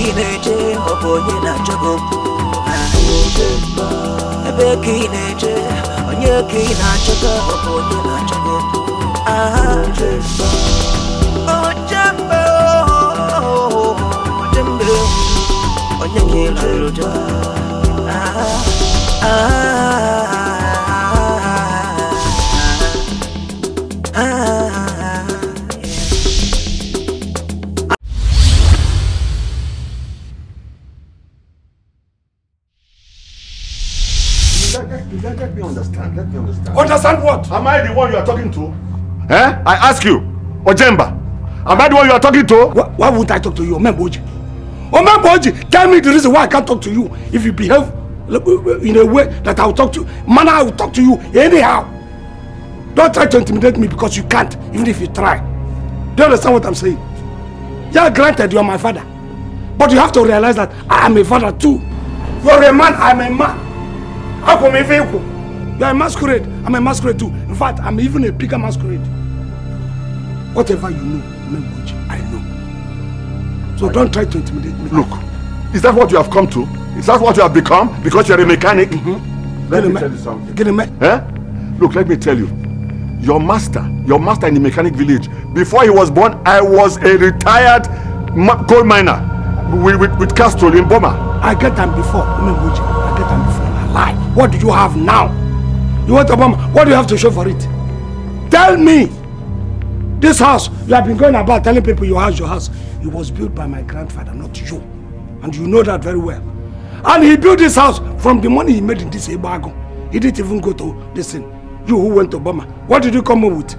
kineje oboye na jogo na jogo ebe kineje onye kinachoka oboye na jogo aha ojembe o ojembe onye kinachoka aha aha Let me understand, let me understand. Understand what? Am I the one you are talking to? Eh? I ask you, Ojemba, am I the one you are talking to? Why would I talk to you, Omemboji? Omemboji, tell me the reason why I can't talk to you. If you behave in a way that I will talk to you, manner I will talk to you anyhow. Don't try to intimidate me because you can't, even if you try. Do you understand what I'm saying? Yeah, granted, you are my father. But you have to realize that I am a father too. You're a man, I'm a man. How come if you are a masquerade? I'm a masquerade too. In fact, I'm even a bigger masquerade. Whatever you know, I know. So don't try to intimidate me. Look, is that what you have come to? Is that what you have become? Because you're a mechanic? Mm-hmm. Let me tell you something. Eh? Look, let me tell you. Your master in the mechanic village, before he was born, I was a retired gold miner with Castrol in Boma. I get them before, I get them before. Lie. What do you have now? You want a bomb? What do you have to show for it? Tell me. This house, you have been going about telling people your house. It was built by my grandfather, not you. And you know that very well. And he built this house from the money he made in this Ebago. He didn't even go to this thing. You who went to Boma, what did you come up with?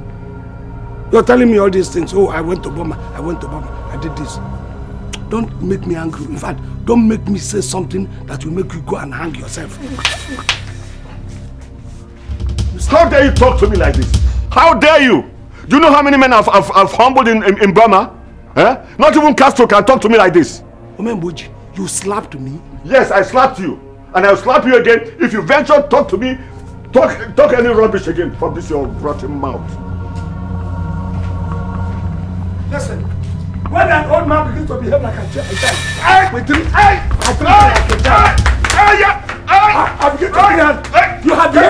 You're telling me all these things. Oh, I went to Boma, I did this. Don't make me angry. In fact, don't make me say something that will make you go and hang yourself. How dare you talk to me like this? How dare you? Do you know how many men I've humbled in Burma? Eh? Not even Castro can talk to me like this. Omemboji, you slapped me? Yes, I slapped you. And I'll slap you again if you venture to talk to me. Talk any rubbish again from this your rotten mouth. Listen. When an old man begins to behave like a child, you have behaved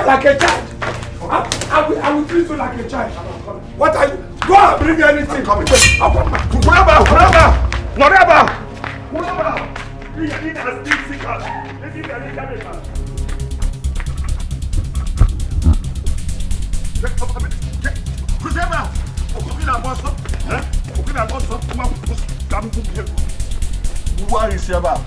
like a child. I will treat you like a child. What are you? Go and bring me anything. Whatever. Why is he about?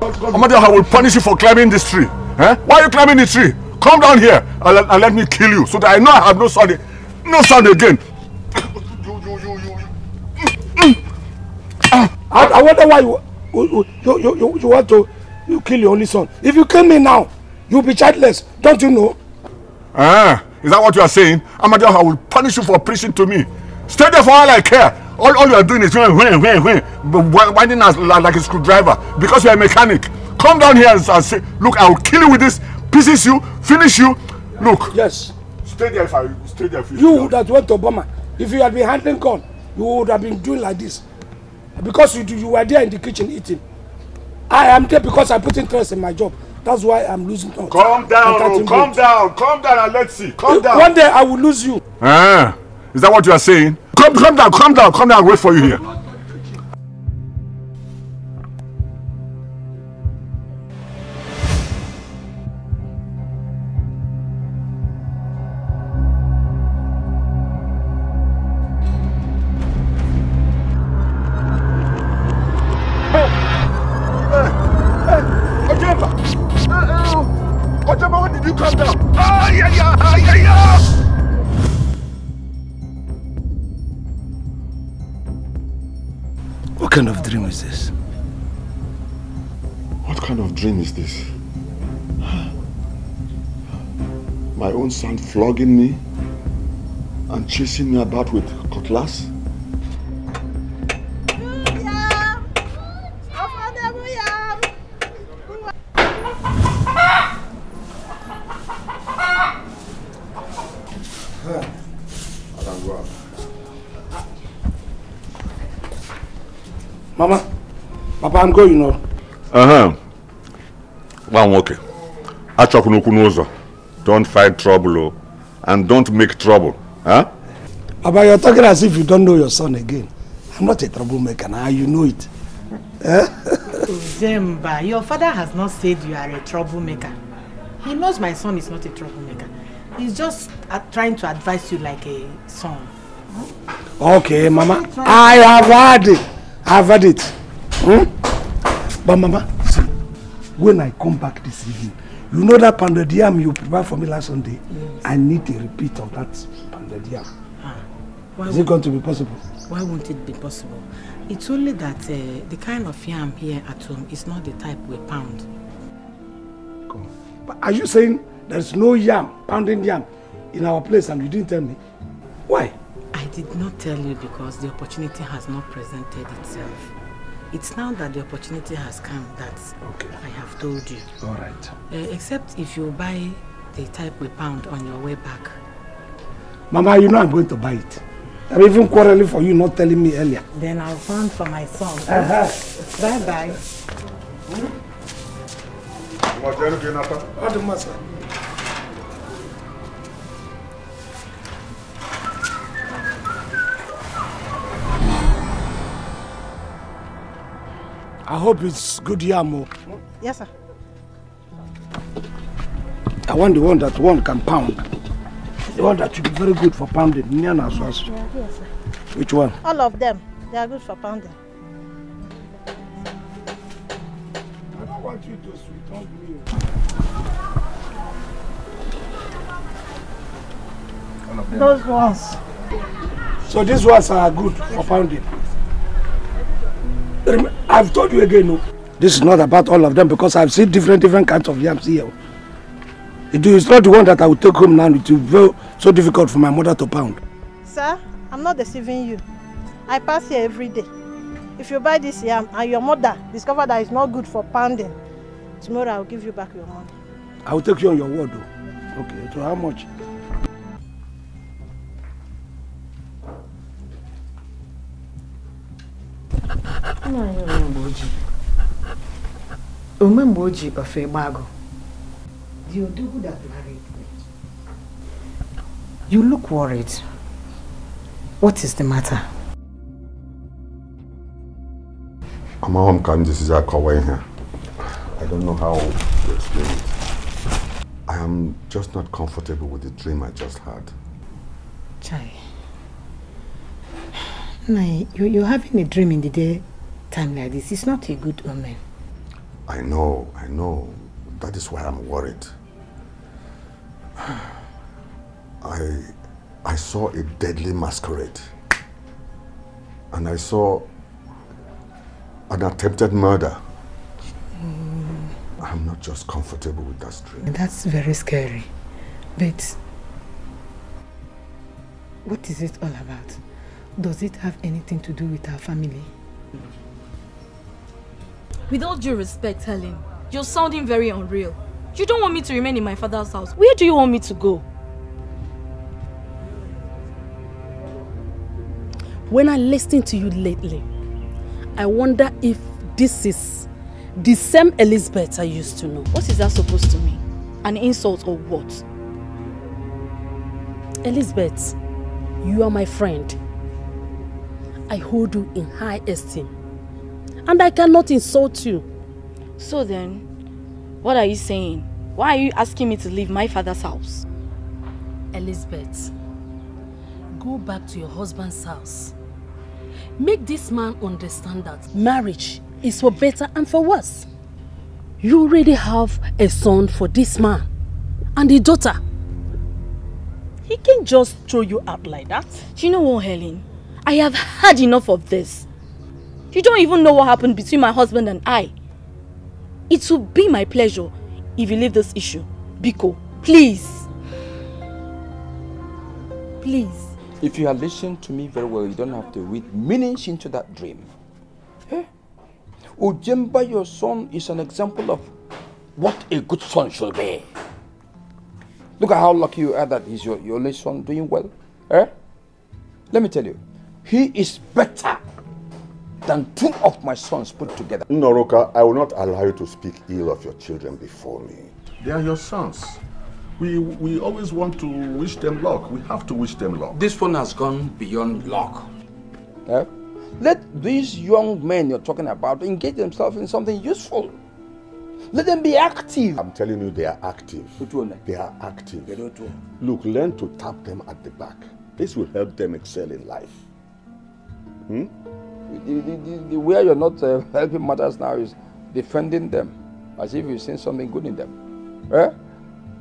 I will punish you for climbing this tree. Eh? Why are you climbing this tree? Come down here and let me kill you so that I know I have no sound again. I wonder why you want to kill your only son. If you kill me now, you'll be childless, don't you know? Ah, is that what you are saying? Amadiah, I will punish you for preaching to me. Stay there for all I care. All you are doing is winding us like a screwdriver because you are a mechanic. Come down here and say, look, I will kill you with this, pieces you, finish you. Look. Yes. Stay there if you. You would have went to Obama. If you had been handling corn, you would have been doing like this. Because you were there in the kitchen eating. I am there because I put interest in my job. That's why I'm losing. Calm down, and let's see. Calm down. One day I will lose you. Ah, is that what you are saying? Come down, wait for you here. What kind of dream is this? My own son flogging me and chasing me about with cutlass? wrong. Mama, Papa, I'm going now. Well, okay. Don't find trouble and don't make trouble. Huh? Papa, you're talking as if you don't know your son again. I'm not a troublemaker now, you know it. Zemba, your father has not said you are a troublemaker. He knows my son is not a troublemaker. He's just trying to advise you like a son. Okay, Mama. I have had it. I've had it. Hmm? But Mama, see, when I come back this evening, you know that pounded yam you prepared for me last Sunday? Yes. I need a repeat of that pounded yam. Is it going to be possible? Why won't it be possible? It's only that the kind of yam here at home is not the type we pound. Cool. But are you saying there's no yam, pounding yam, in our place and you didn't tell me? Why? I did not tell you because the opportunity has not presented itself. It's now that the opportunity has come that I have told you. All right. Except if you buy the type we pound on your way back. Mama, you know I'm going to buy it. I'm even quarreling for you not telling me earlier. Then I'll pound for my son. Bye-bye. Hmm? I hope it's good yam. Yes, sir. I want the one that one can pound. The one that should be very good for pounding. Yes, sir. Which one? All of them. They are good for pounding. I don't want you to sweet on me. All of them. Those ones. So these ones are good for pounding. I've told you again, no. This is not about all of them because I've seen different kinds of yams here. It's not the one that I will take home now. It will be so difficult for my mother to pound. Sir, I'm not deceiving you. I pass here every day. If you buy this yam and your mother discovers that it's not good for pounding, tomorrow I'll give you back your money. I will take you on your word though. Okay, so how much? Umemboji of a mago. You do that married me. You look worried. What is the matter? I'm home coming. This is a Kawaii here. I don't know how to explain it. I am just not comfortable with the dream I just had. Chai. You're having a dream in the day time like this. It's not a good omen. I know. That is why I'm worried. I saw a deadly masquerade. And I saw an attempted murder. I'm not just comfortable with that dream. That's very scary. But what is it all about? Does it have anything to do with our family? With all due respect, Helen, you're sounding very unreal. You don't want me to remain in my father's house. Where do you want me to go? When I listen to you lately, I wonder if this is the same Elizabeth I used to know. What is that supposed to mean? An insult or what? Elizabeth, you are my friend. I hold you in high esteem. And I cannot insult you. So then, what are you saying? Why are you asking me to leave my father's house? Elizabeth, go back to your husband's house. Make this man understand that marriage is for better and for worse. You already have a son for this man and a daughter. He can't just throw you out like that. Do you know what, Helen? I have had enough of this. You don't even know what happened between my husband and I. It will be my pleasure if you leave this issue. Biko, please. Please. If you had listened to me very well, you don't have to read meanings into that dream. Huh? Ujemba, your son, is an example of what a good son should be. Look at how lucky you are that he's your only son doing well. Huh? Let me tell you, he is better than two of my sons put together. Noroka, I will not allow you to speak ill of your children before me. They are your sons. We always want to wish them luck. We have to wish them luck. This one has gone beyond luck. Yeah? Let these young men you're talking about engage themselves in something useful. Let them be active. I'm telling you, they are active. They are active. Look, learn to tap them at the back. This will help them excel in life. Hmm? The way you're not helping matters now is defending them as if you've seen something good in them. Eh?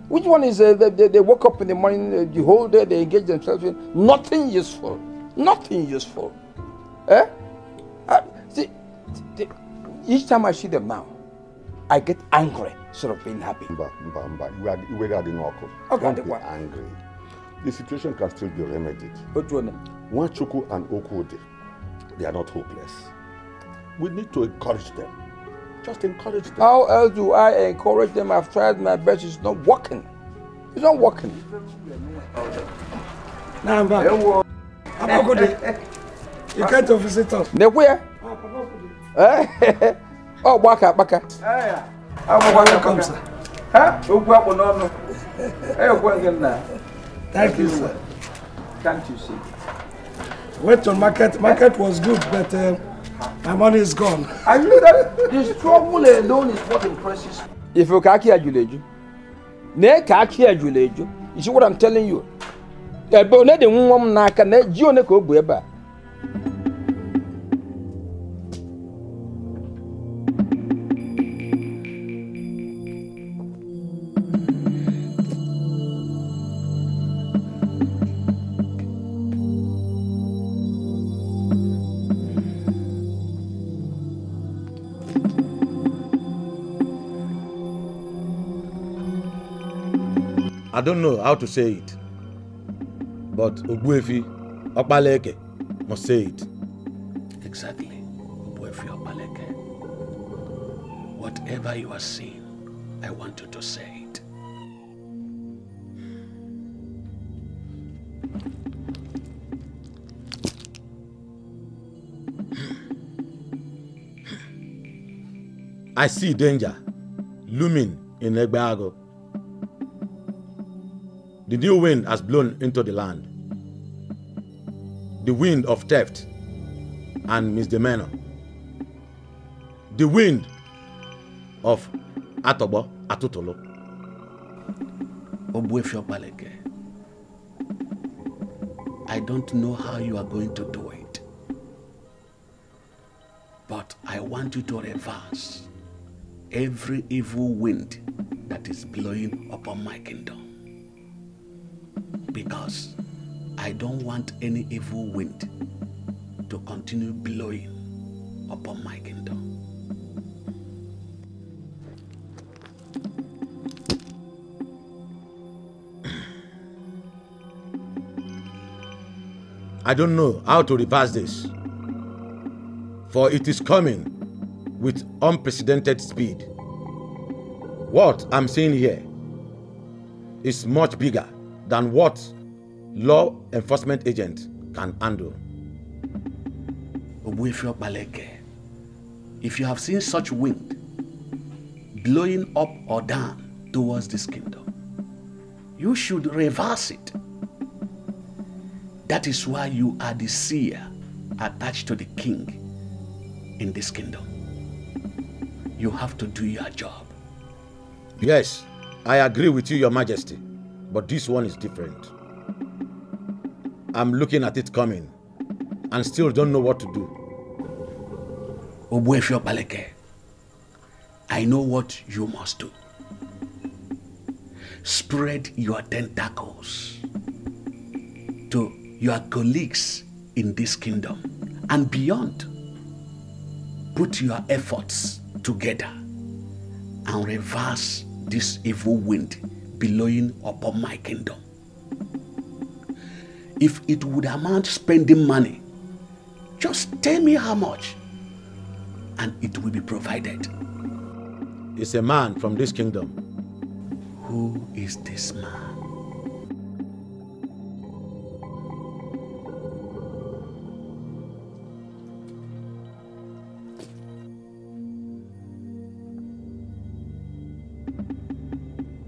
Which one is they woke up in the morning, the whole day they engage themselves in nothing useful. Nothing useful. Eh? Each time I see them now, I get angry instead of being happy. Don't be angry. The situation can still be remedied. Nwachuku and Okwudi, they are not hopeless. We need to encourage them. Just encourage them. How else do I encourage them? I've tried my best. It's not working. It's not working. Now I'm back. You can't visit us. They where? Oh, Baka. Welcome, sir. Huh? Thank you, sir. Thank you, sir. Went to market. Market was good, but my money is gone. I knew that the struggle alone is what impresses me. If you can't hear Juleju, ne can't hear Juleju. You see what I'm telling you? Ebo ne de unwom na ka ne ji one ko bu eba. I don't know how to say it, but Ogbuefi Opaleke must say it. Exactly, Ogbuefi Opaleke. Whatever you are seeing, I want you to say it. I see danger looming in Egbeago. The new wind has blown into the land. The wind of theft and misdemeanor. The wind of Atobo Atutolo. Ogbuefi Opaleke, I don't know how you are going to do it, but I want you to reverse every evil wind that is blowing upon my kingdom. Because I don't want any evil wind to continue blowing upon my kingdom. I don't know how to reverse this, for it is coming with unprecedented speed. What I'm seeing here is much bigger than what law enforcement agent can handle. Ogbuefi Opaleke, if you have seen such wind blowing up or down towards this kingdom, you should reverse it. That is why you are the seer attached to the king in this kingdom. You have to do your job. Yes, I agree with you, Your Majesty. But this one is different. I'm looking at it coming and still don't know what to do. Ogbuefi Opaleke, I know what you must do. Spread your tentacles to your colleagues in this kingdom and beyond. Put your efforts together and reverse this evil wind blowing upon my kingdom. If it would amount to spending money, just tell me how much and it will be provided. It's a man from this kingdom. Who is this man?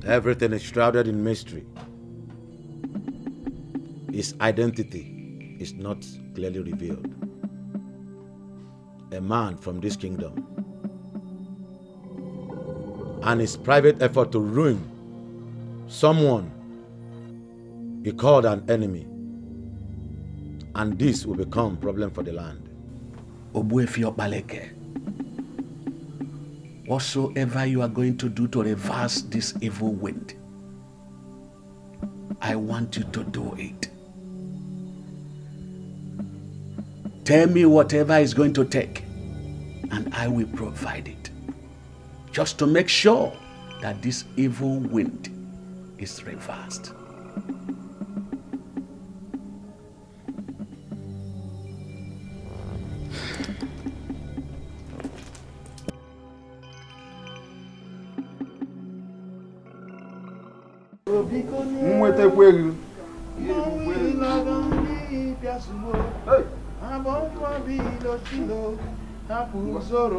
Everything is shrouded in mystery. His identity is not clearly revealed. A man from this kingdom. And his private effort to ruin someone he called an enemy. And this will become a problem for the land. Ogbuefi Okpaleke, whatsoever you are going to do to reverse this evil wind, I want you to do it. Tell me whatever it's going to take, and I will provide it. Just to make sure that this evil wind is reversed.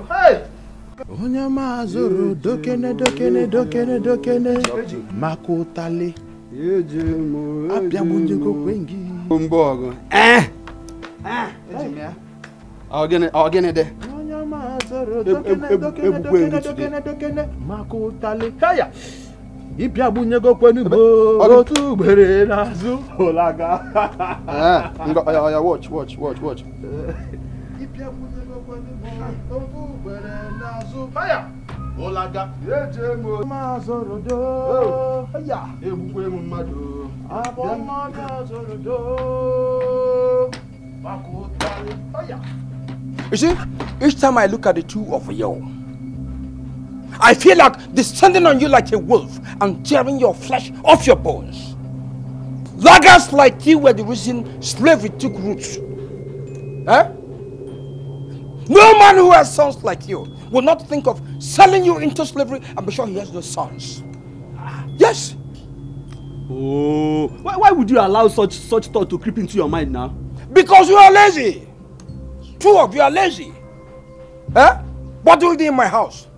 Hey! Onyama zoro dokene dokene dokene dokene makutali yejemo abiamunjiko kwengi mbogo ogene de onyama zoro dokene dokene dokene dokene dokene makutali haya ibiamunjiko kwenu bo tubere nazu olaga yeah watch You see, each time I look at the two of you, I feel like descending on you like a wolf and tearing your flesh off your bones. Laggards like you were the reason slavery took roots. Eh? No man who has sons like you will not think of selling you into slavery and be sure he has no sons. Yes. Oh, why would you allow such thought to creep into your mind now? Because you are lazy. Two of you are lazy. Eh? What do you do in my house?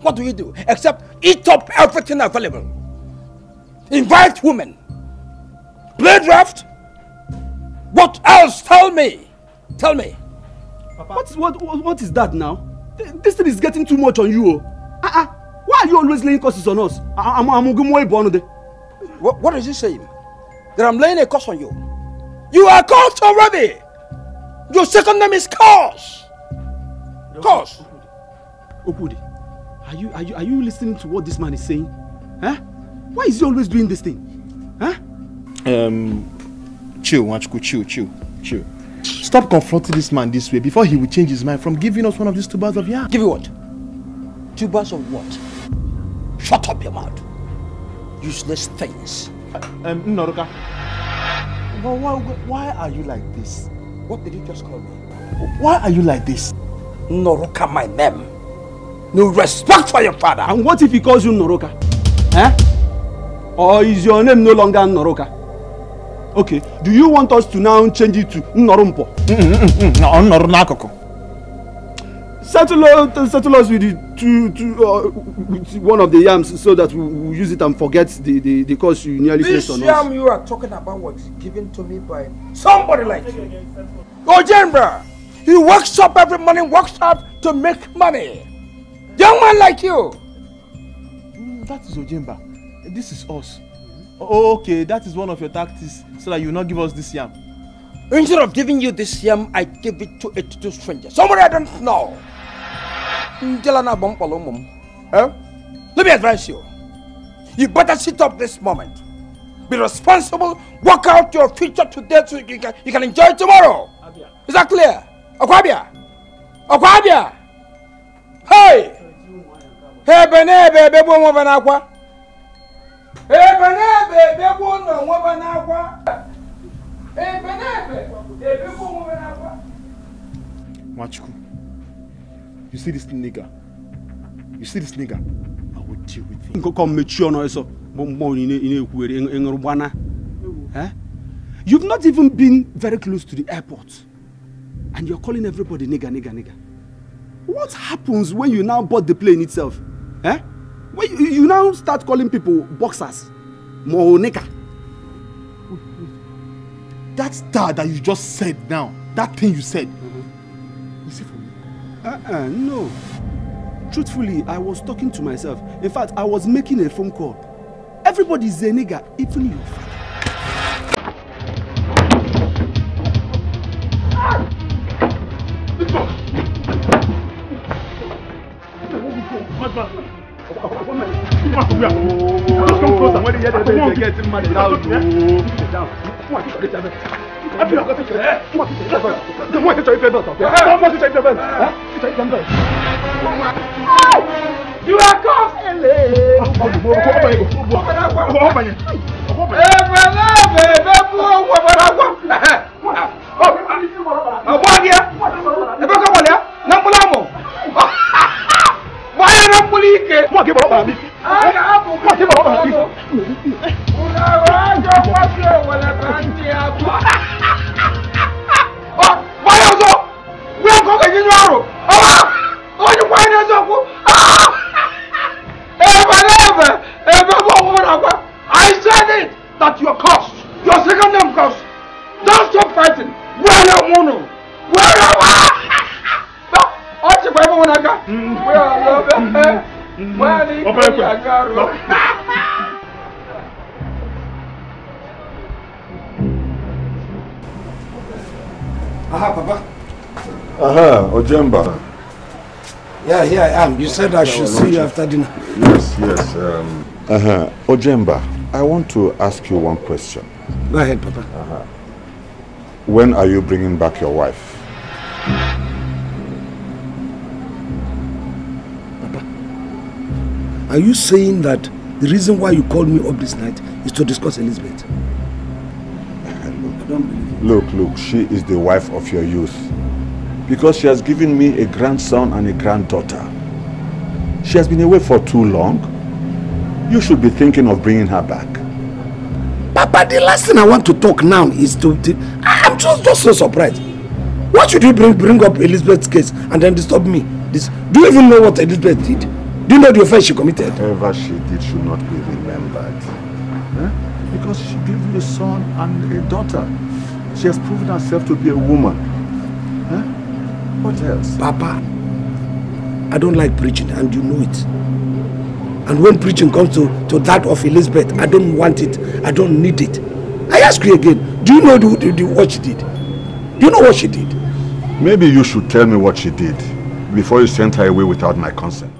What do you do except eat up everything available? Invite women. Play draft. What else? Tell me. Tell me. What is that now? This thing is getting too much on you. Why are you always laying curses on us? What is he saying? That I'm laying a curse on you. You are cursed already. Your second name is curse. Curse. Okudi, are you listening to what this man is saying? Huh? Why is he always doing this thing? Huh? Chill. Stop confronting this man this way before he will change his mind from giving us one of these tubers of yam. Give you what? Tubers of what? Shut up your mouth. Useless things. Noroka. But why are you like this? What did you just call me? Why are you like this? Noroka, my name. No respect for your father. And what if he calls you Noroka? Eh? Or is your name no longer Noroka? Okay, do you want us to now change it to Nnorumpo? Settle us with the with one of the yams so that we use it and forget the curse you nearly placed on us. This yam you are talking about was given to me by somebody like you. Ojemba, he works up every morning, works up to make money. Young man like you. That is Ojemba. This is us. Okay, that is one of your tactics, so that you will not give us this yam. Instead of giving you this yam, I give it to a total stranger. Somebody I don't know. Let me advise you. You better sit up this moment. Be responsible. Work out your future today so you can enjoy it tomorrow. Is that clear? Okwabia. Hey, Benebe, Machuku, you see this nigga, I will deal with him. You've not even been very close to the airport, and you're calling everybody nigga. What happens when you now board the plane itself? Eh? When you now start calling people boxers, Moroneka. That star that you just said now, that thing you said, is it for me? No. Truthfully, I was talking to myself. In fact, I was making a phone call. Everybody's a nigga, even you. You are Jemba. Yeah, here I am. You said I should see you after dinner. Yes, yes. Ojemba, I want to ask you one question. Go ahead, Papa. When are you bringing back your wife? Papa, are you saying that the reason why you called me up this night is to discuss Elizabeth? Look, I don't believe it. Look, she is the wife of your youth. Because she has given me a grandson and a granddaughter. She has been away for too long. You should be thinking of bringing her back. Papa, the last thing I want to talk now is to I'm just so surprised. Why should you bring up Elizabeth's case and then disturb me? Do you even know what Elizabeth did? Do you know the offense she committed? Whatever she did should not be remembered. Huh? Because she gave you a son and a daughter. She has proven herself to be a woman. What else? Papa, I don't like preaching and you know it. And when preaching comes to that of Elizabeth, I don't want it. I don't need it. I ask you again, do you know what she did? Do you know what she did? Maybe you should tell me what she did before you sent her away without my consent.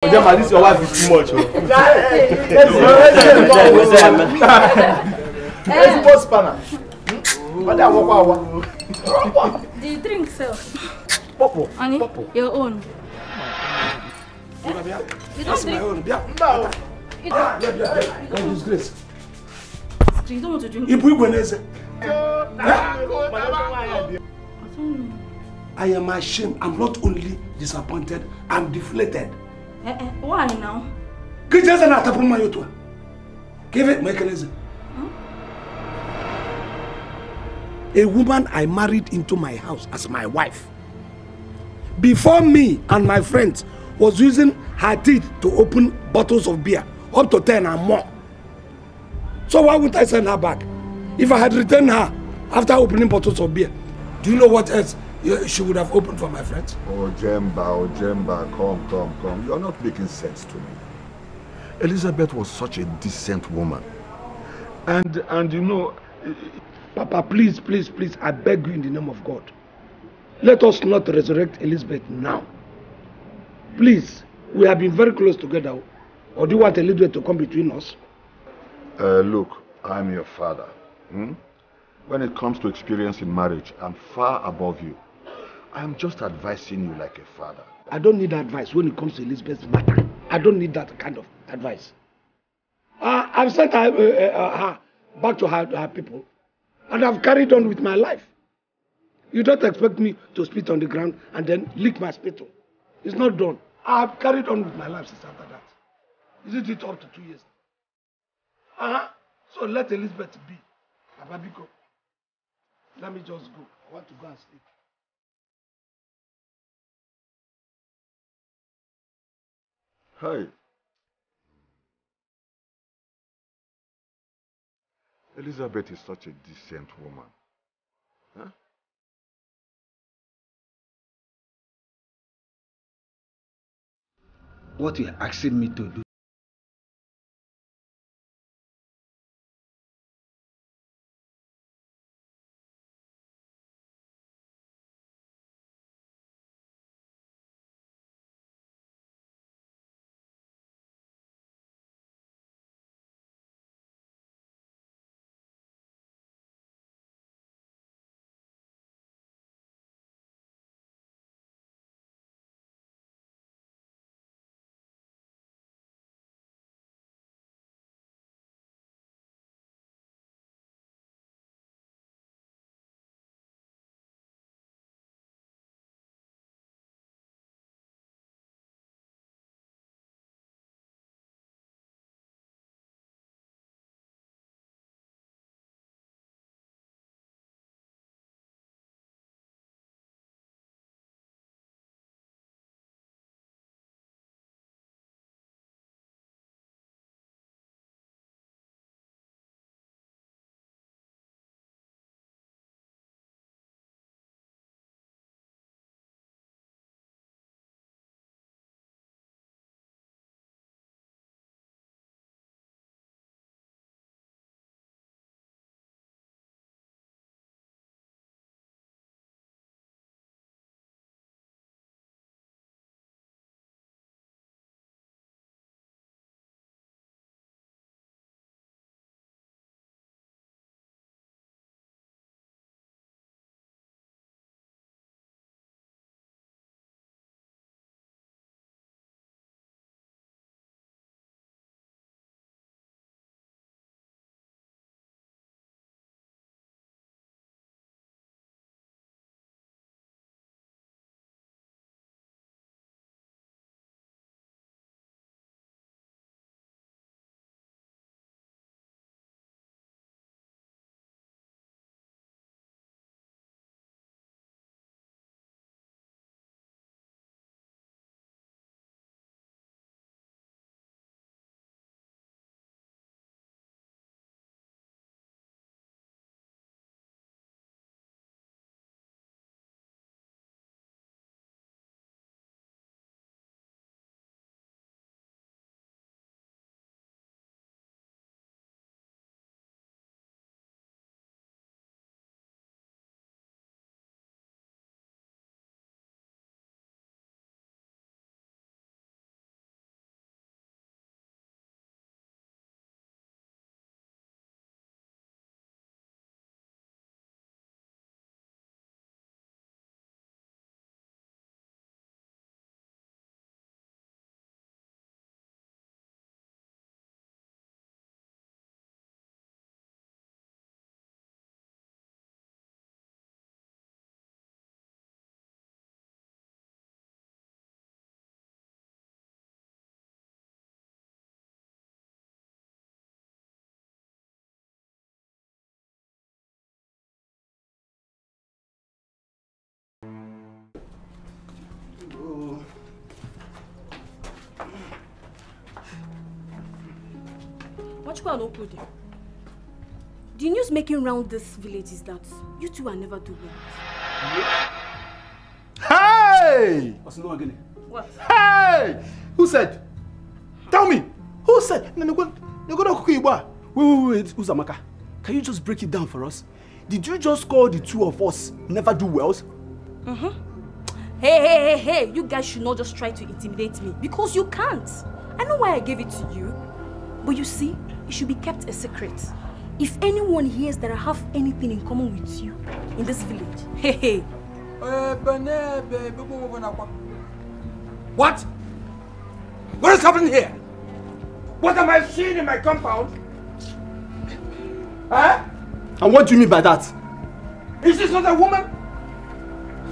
This is your wife is too much. That's it. That's Do you drink self? Popo. Ani? Popo. Your own. Yeah? You don't drink? My own. No. You don't drink? Don't disgrace. You don't want to drink? I am ashamed. I'm not only disappointed, I'm deflated. Why now? Give it mechanism. A woman I married into my house as my wife. Before me and my friends was using her teeth to open bottles of beer, up to 10 and more. So why wouldn't I send her back? If I had returned her after opening bottles of beer, do you know what else she would have opened for my friends? Oh Jemba, come. You're not making sense to me. Elizabeth was such a decent woman. And you know... Papa, please, I beg you in the name of God. Let us not resurrect Elizabeth now. Please, we have been very close together. Or do you want Elizabeth to come between us? Look, I'm your father. When it comes to experience in marriage, I'm far above you. I'm just advising you like a father. I don't need advice when it comes to Elizabeth's matter. I don't need that kind of advice. I've sent her back to her people. And I've carried on with my life. You don't expect me to spit on the ground and then lick my spittle. It's not done. I've carried on with my life since after that. Isn't it up to 2 years? So let Elizabeth be. Ababiko, let me just go. I want to go and sleep. Hi. Elizabeth is such a decent woman. Huh? What you're asking me to do? What you and Uncle do? The news making round this village is that you two are never doing it. Hey! What's no again? What? Hey! Who said? Tell me! Who said? Wait, Uzamaka. Can you just break it down for us? Did you just call the two of us never do wells? Hey, you guys should not just try to intimidate me because you can't. I know why I gave it to you. But you see, it should be kept a secret. If anyone hears that I have anything in common with you in this village, What? What is happening here? What am I seeing in my compound? Huh? And what do you mean by that? Is this not a woman?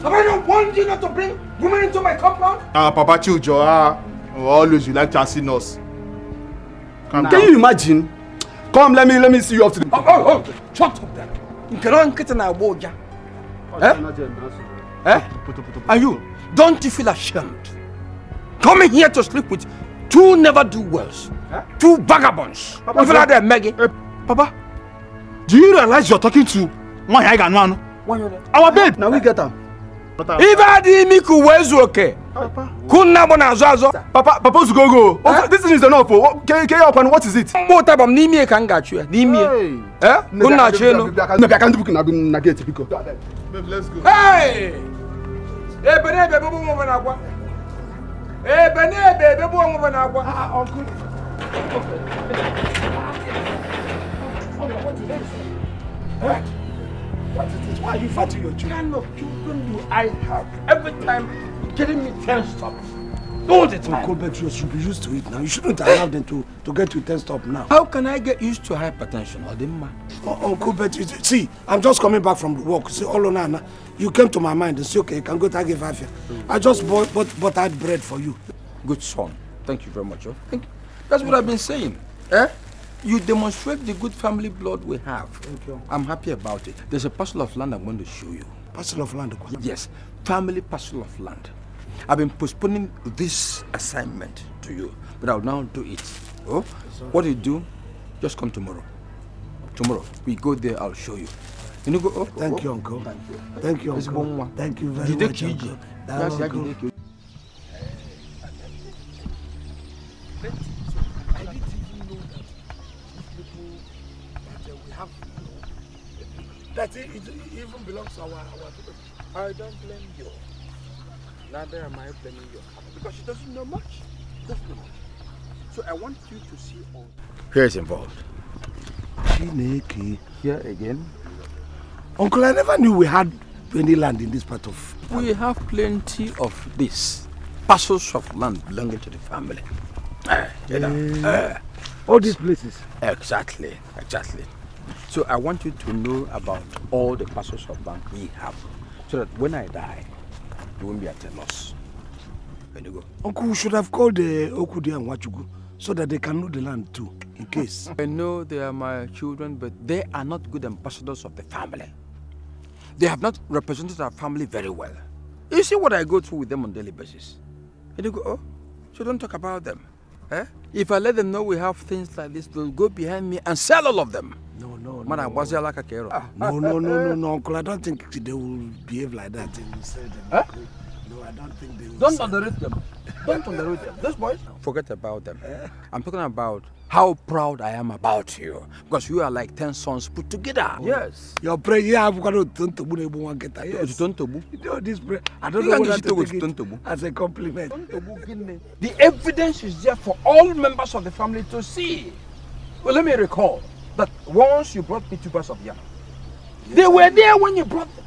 Have I not warned you not to bring women into my compound? Papa Chiljo, always you like chasing us. Can you imagine? Come, let me see you after the... Oh, shut up there. You cannot get an aboja. And you, don't you feel ashamed? Coming here to sleep with two never-do-wells, two vagabonds. Papa, you feel like they're Maggie. Papa, do you realize you're talking to one Haigan man? Our babe. Now we get her. Papa, go. This is enough. What is it? Let's go. Hey! Uncle. What is this? Why are you fighting your children? What kind of children do I have? Every time you're getting me 10 stops. All the time. Uncle Bertrand, you should be used to it now. You shouldn't allow them to get to 10 stop now. How can I get used to hypertension? Uncle Bertrand, see, I'm just coming back from the work. See, Olonana, you came to my mind and said, okay, you can go to Agivafia. I just bought bread for you. Good son. Thank you very much. Oh. Thank you. That's what I've been saying. Eh? You demonstrate the good family blood we have. Thank you. I'm happy about it. There's a parcel of land I'm going to show you. Parcel of land? Yes, family parcel of land. I've been postponing this assignment to you, but I'll now do it. Oh, what do you do? Just come tomorrow. Tomorrow, we go there, I'll show you. Can you go? Oh, thank you, Uncle. Thank you, Uncle. Thank you very much, Uncle. That's Uncle. That it even belongs to our people. I don't blame you. Neither am I blaming you. Because she doesn't know much. Doesn't know much. So I want you to see all. Here is involved. Chineke. Here again. Uncle, I never knew we had any land in this part of... We have plenty of this. Parcels of land belonging to the family. All these places? Exactly. So I want you to know about all the parcels of land we have, so that when I die, you won't be at a loss. When you go. Uncle, we should have called the Okudi and Wachugu so that they can know the land too, in case. I know they are my children, but they are not good ambassadors of the family. They have not represented our family very well. You see what I go through with them on a daily basis. And you go, oh, so don't talk about them. Eh? If I let them know we have things like this, they'll go behind me and sell all of them. No, Uncle, I don't think they will behave like that. They will sell them. Huh? No, I don't think they will. Don't underrate them. Don't underrate them. Those boys. Forget about them. I'm talking about how proud I am about you. Because you are like 10 sons put together. Oh. Yes. Your prayer, I've got to I don't know what to take it as a compliment. The evidence is there for all members of the family to see. Well, let me recall. That once you brought me 2 bars of yam, they were there when you brought them.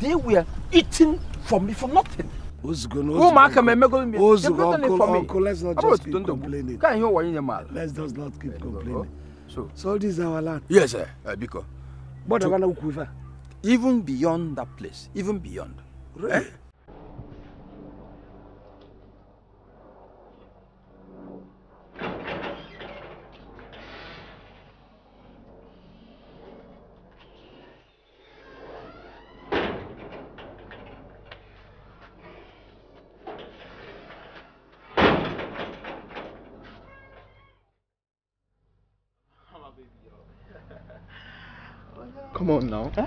They were eating for me for nothing. Uncle, let's not just keep complaining. Let's just not keep complaining. So this is our land. Yes, sir. Biko. But even beyond that place, even beyond. Really? Eh? Come on now. Huh?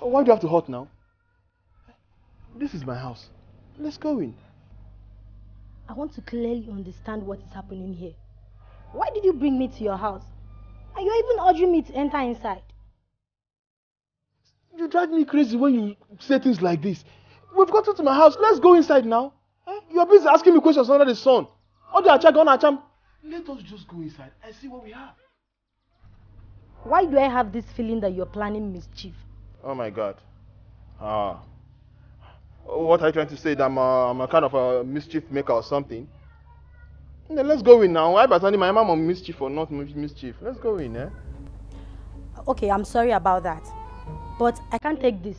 Why do you have to hurt now? This is my house. Let's go in. I want to clearly understand what is happening here. Why did you bring me to your house? And you're even urging me to enter inside. You drive me crazy when you say things like this. We've got to my house. Let's go inside now. You're busy asking me questions under the sun. Let us just go inside and see what we have. Why do I have this feeling that you're planning mischief? Oh my God. What are you trying to say? That I'm a kind of a mischief maker or something? Then let's go in now. I but my mom on mischief or not mischief. Let's go in, eh? Okay, I'm sorry about that. But I can't take this.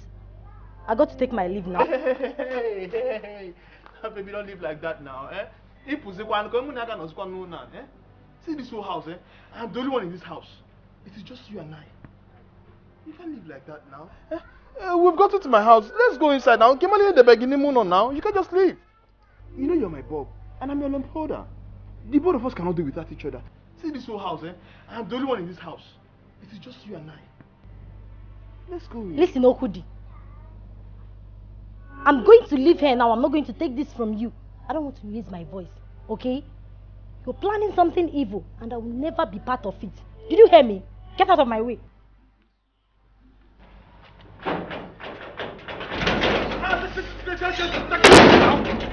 I got to take my leave now. Hey. Baby, don't live like that now, eh? See this whole house, eh? I'm the only one in this house. It is just you and I. You can't live like that now. Eh? We've got to my house. Let's go inside now. Kimali the beginning moon now. You can't just leave. You know you're my Bob, and I'm your lamp holder. The both of us cannot do without each other. See this whole house, eh? I'm the only one in this house. It is just you and I. Let's go in. Listen, Okudi. I'm going to leave here now. I'm not going to take this from you. I don't want to raise my voice, okay? You're planning something evil, and I will never be part of it. Did you hear me? Get out of my way.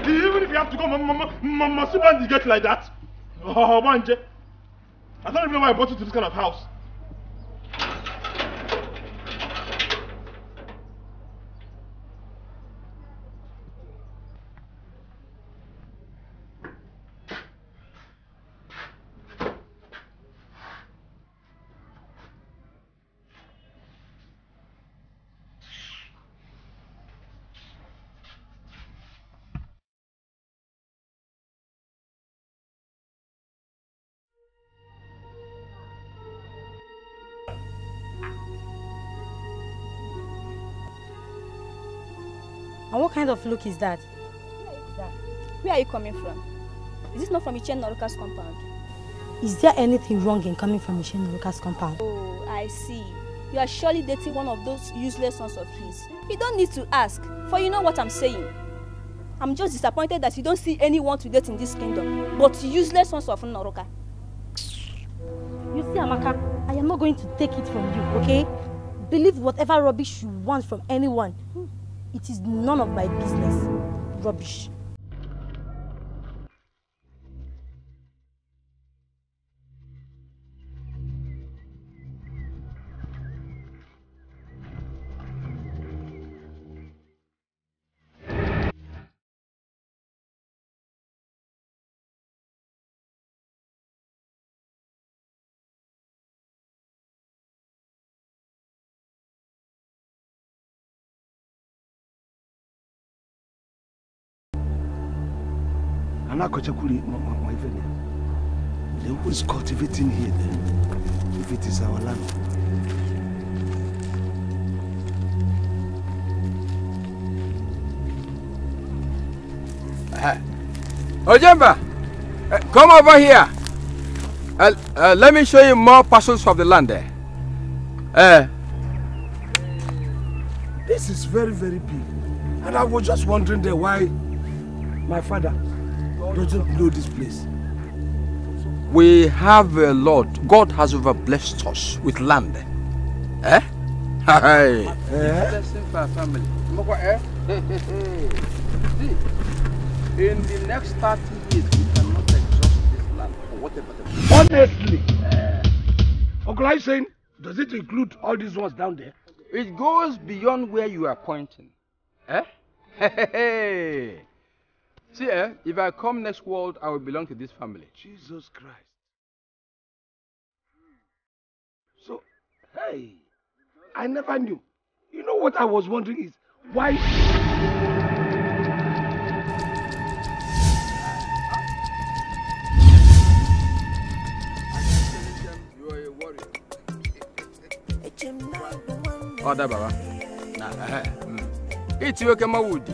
Even if you have to go, Mama Subandi get like that. Oh, Manje. I don't even know why I brought you to this kind of house. And what kind of look is that? Where are you coming from? Is this not from Ichie Noruka's compound? Is there anything wrong in coming from Ichie Noruka's compound? Oh, I see. You are surely dating one of those useless sons of his. You don't need to ask, for you know what I'm saying. I'm just disappointed that you don't see anyone to date in this kingdom, but useless sons of Noruka. You see, Amaka, I am not going to take it from you, okay? Believe whatever rubbish you want from anyone. It is none of my business. Rubbish. My friend, then who is cultivating here then, if it is our land? Ojemba, come over here. Let me show you more parcels of the land there. This is very, very big. And I was just wondering there why my father doesn't know this place. We have a lot. God has over blessed us with land. Eh? Hey. Blessing for our family. See, in the next 30 years, we cannot exhaust this land or whatever. Honestly, Okolai, does it include all these ones down there? It goes beyond where you are pointing. Eh? Hey. See, if I come next world, I will belong to this family. Jesus Christ. So, hey, I never knew. You know what I was wondering is, why... You are a warrior. Oh, that Baba. Nah, it's you, Kemawudi.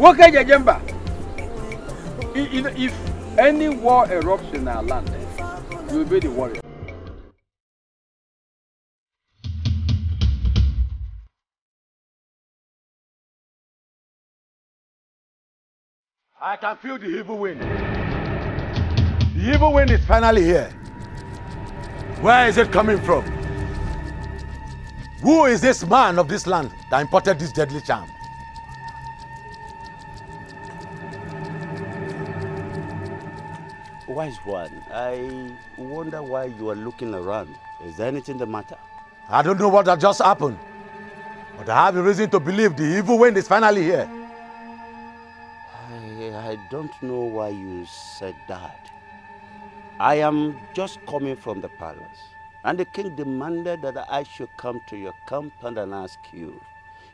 Woke Jemba. If any war erupts in our land, you'll be the warrior. I can feel the evil wind. The evil wind is finally here. Where is it coming from? Who is this man of this land that imported this deadly charm? Wise one, I wonder why you are looking around. Is there anything the matter? I don't know what that just happened, but I have a reason to believe the evil wind is finally here. I don't know why you said that. I am just coming from the palace, and the king demanded that I should come to your compound and ask you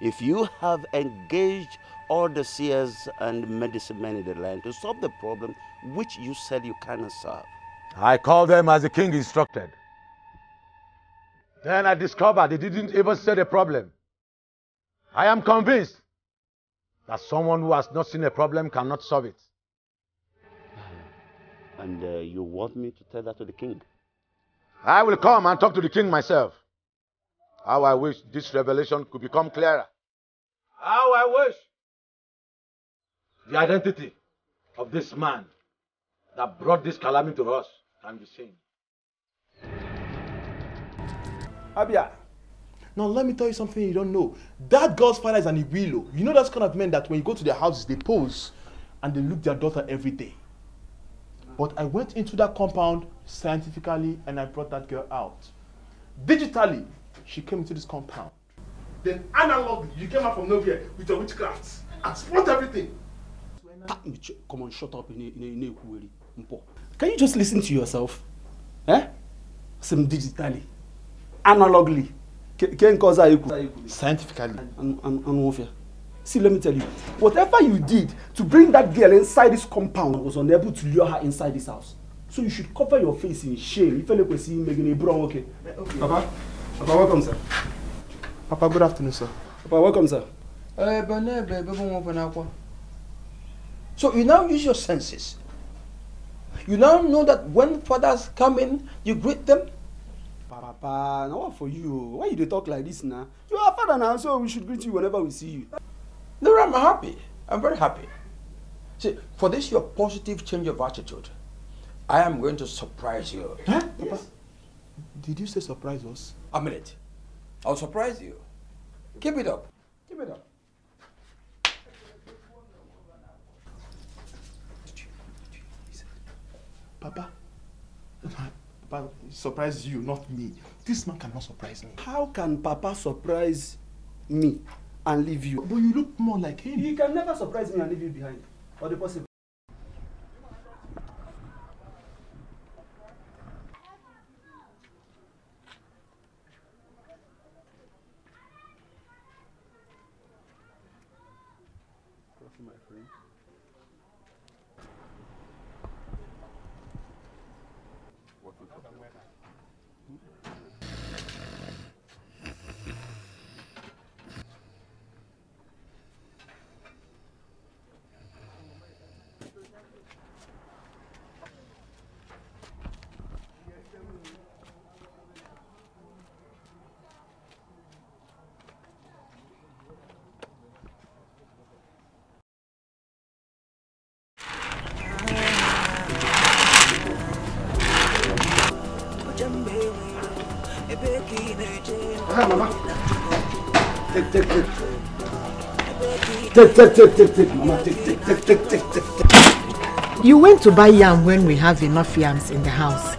if you have engaged all the seers and medicine men in the land to solve the problem which you said you cannot solve. I called them as the king instructed. Then I discovered they didn't even see the problem. I am convinced that someone who has not seen a problem cannot solve it. And you want me to tell that to the king? I will come and talk to the king myself. How I wish this revelation could become clearer. How I wish the identity of this man that brought this calamity to us can be seen. Abia, now let me tell you something you don't know. That girl's father is an Iwilo. You know those kind of men that when you go to their houses, they pose and they look their daughter every day. But I went into that compound scientifically and I brought that girl out. Digitally, she came into this compound. Then analogically, you came out from nowhere with your witchcraft and spot everything. Come on, shut up. Can you just listen to yourself? Eh? Some digitally, analogically, scientifically. And see, let me tell you, whatever you did to bring that girl inside this compound, I was unable to lure her inside this house. So you should cover your face in shame. If you see making a brown, okay? Papa, welcome, sir. Papa, good afternoon, sir. Papa, welcome, sir. So you now use your senses. You now know that when fathers come in, you greet them. Papa, now what for you? Why do they talk like this now? You are a father now, so we should greet you whenever we see you. No, I'm happy. I'm very happy. See, for this your positive change of attitude, I am going to surprise you. Huh? Papa, yes. Did you say surprise us? A minute. I'll surprise you. Keep it up. Keep it up. Papa, Papa surprised you, not me. This man cannot surprise me. How can Papa surprise me and leave you? But you look more like him. He can never surprise me and leave you behind. Or the possible. Take, Mama. You went to buy yam when we have enough yams in the house.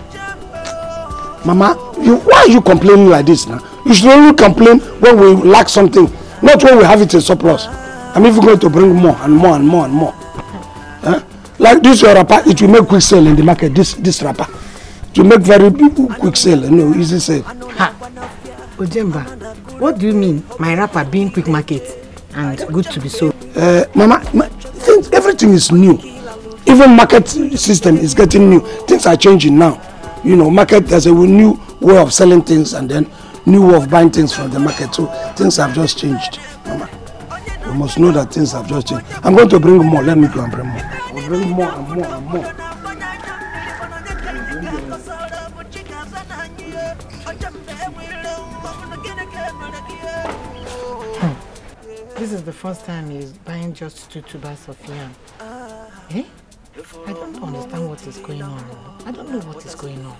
Mama, why are you complaining like this now? You should only complain when we lack something, not when we have it in surplus. I'm even going to bring more and more and more and more. Huh? Like this wrapper, it will make quick sale in the market. This wrapper, to make very quick sale. No, easy sale. Ha. Ojemba, what do you mean? My wrapper being quick market and good to be sold. Mama, things, everything is new. Even market system is getting new. Things are changing now. You know, market has a new way of selling things and then new way of buying things from the market. So things have just changed, Mama. You must know that things have just changed. I'm going to bring more. Let me go and bring more. I'll bring more and more and more. This is the first time he's buying just two bags of yam. Eh? I don't understand what is going on. I don't know what is going on.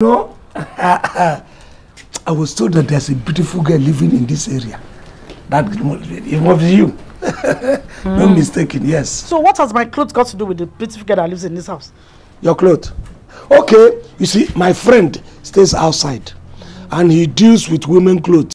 No, I was told that there's a beautiful girl living in this area. That it was you. No mistaken, yes. So what has my clothes got to do with the beautiful girl that lives in this house? Your clothes? Okay, you see, my friend stays outside and he deals with women's clothes.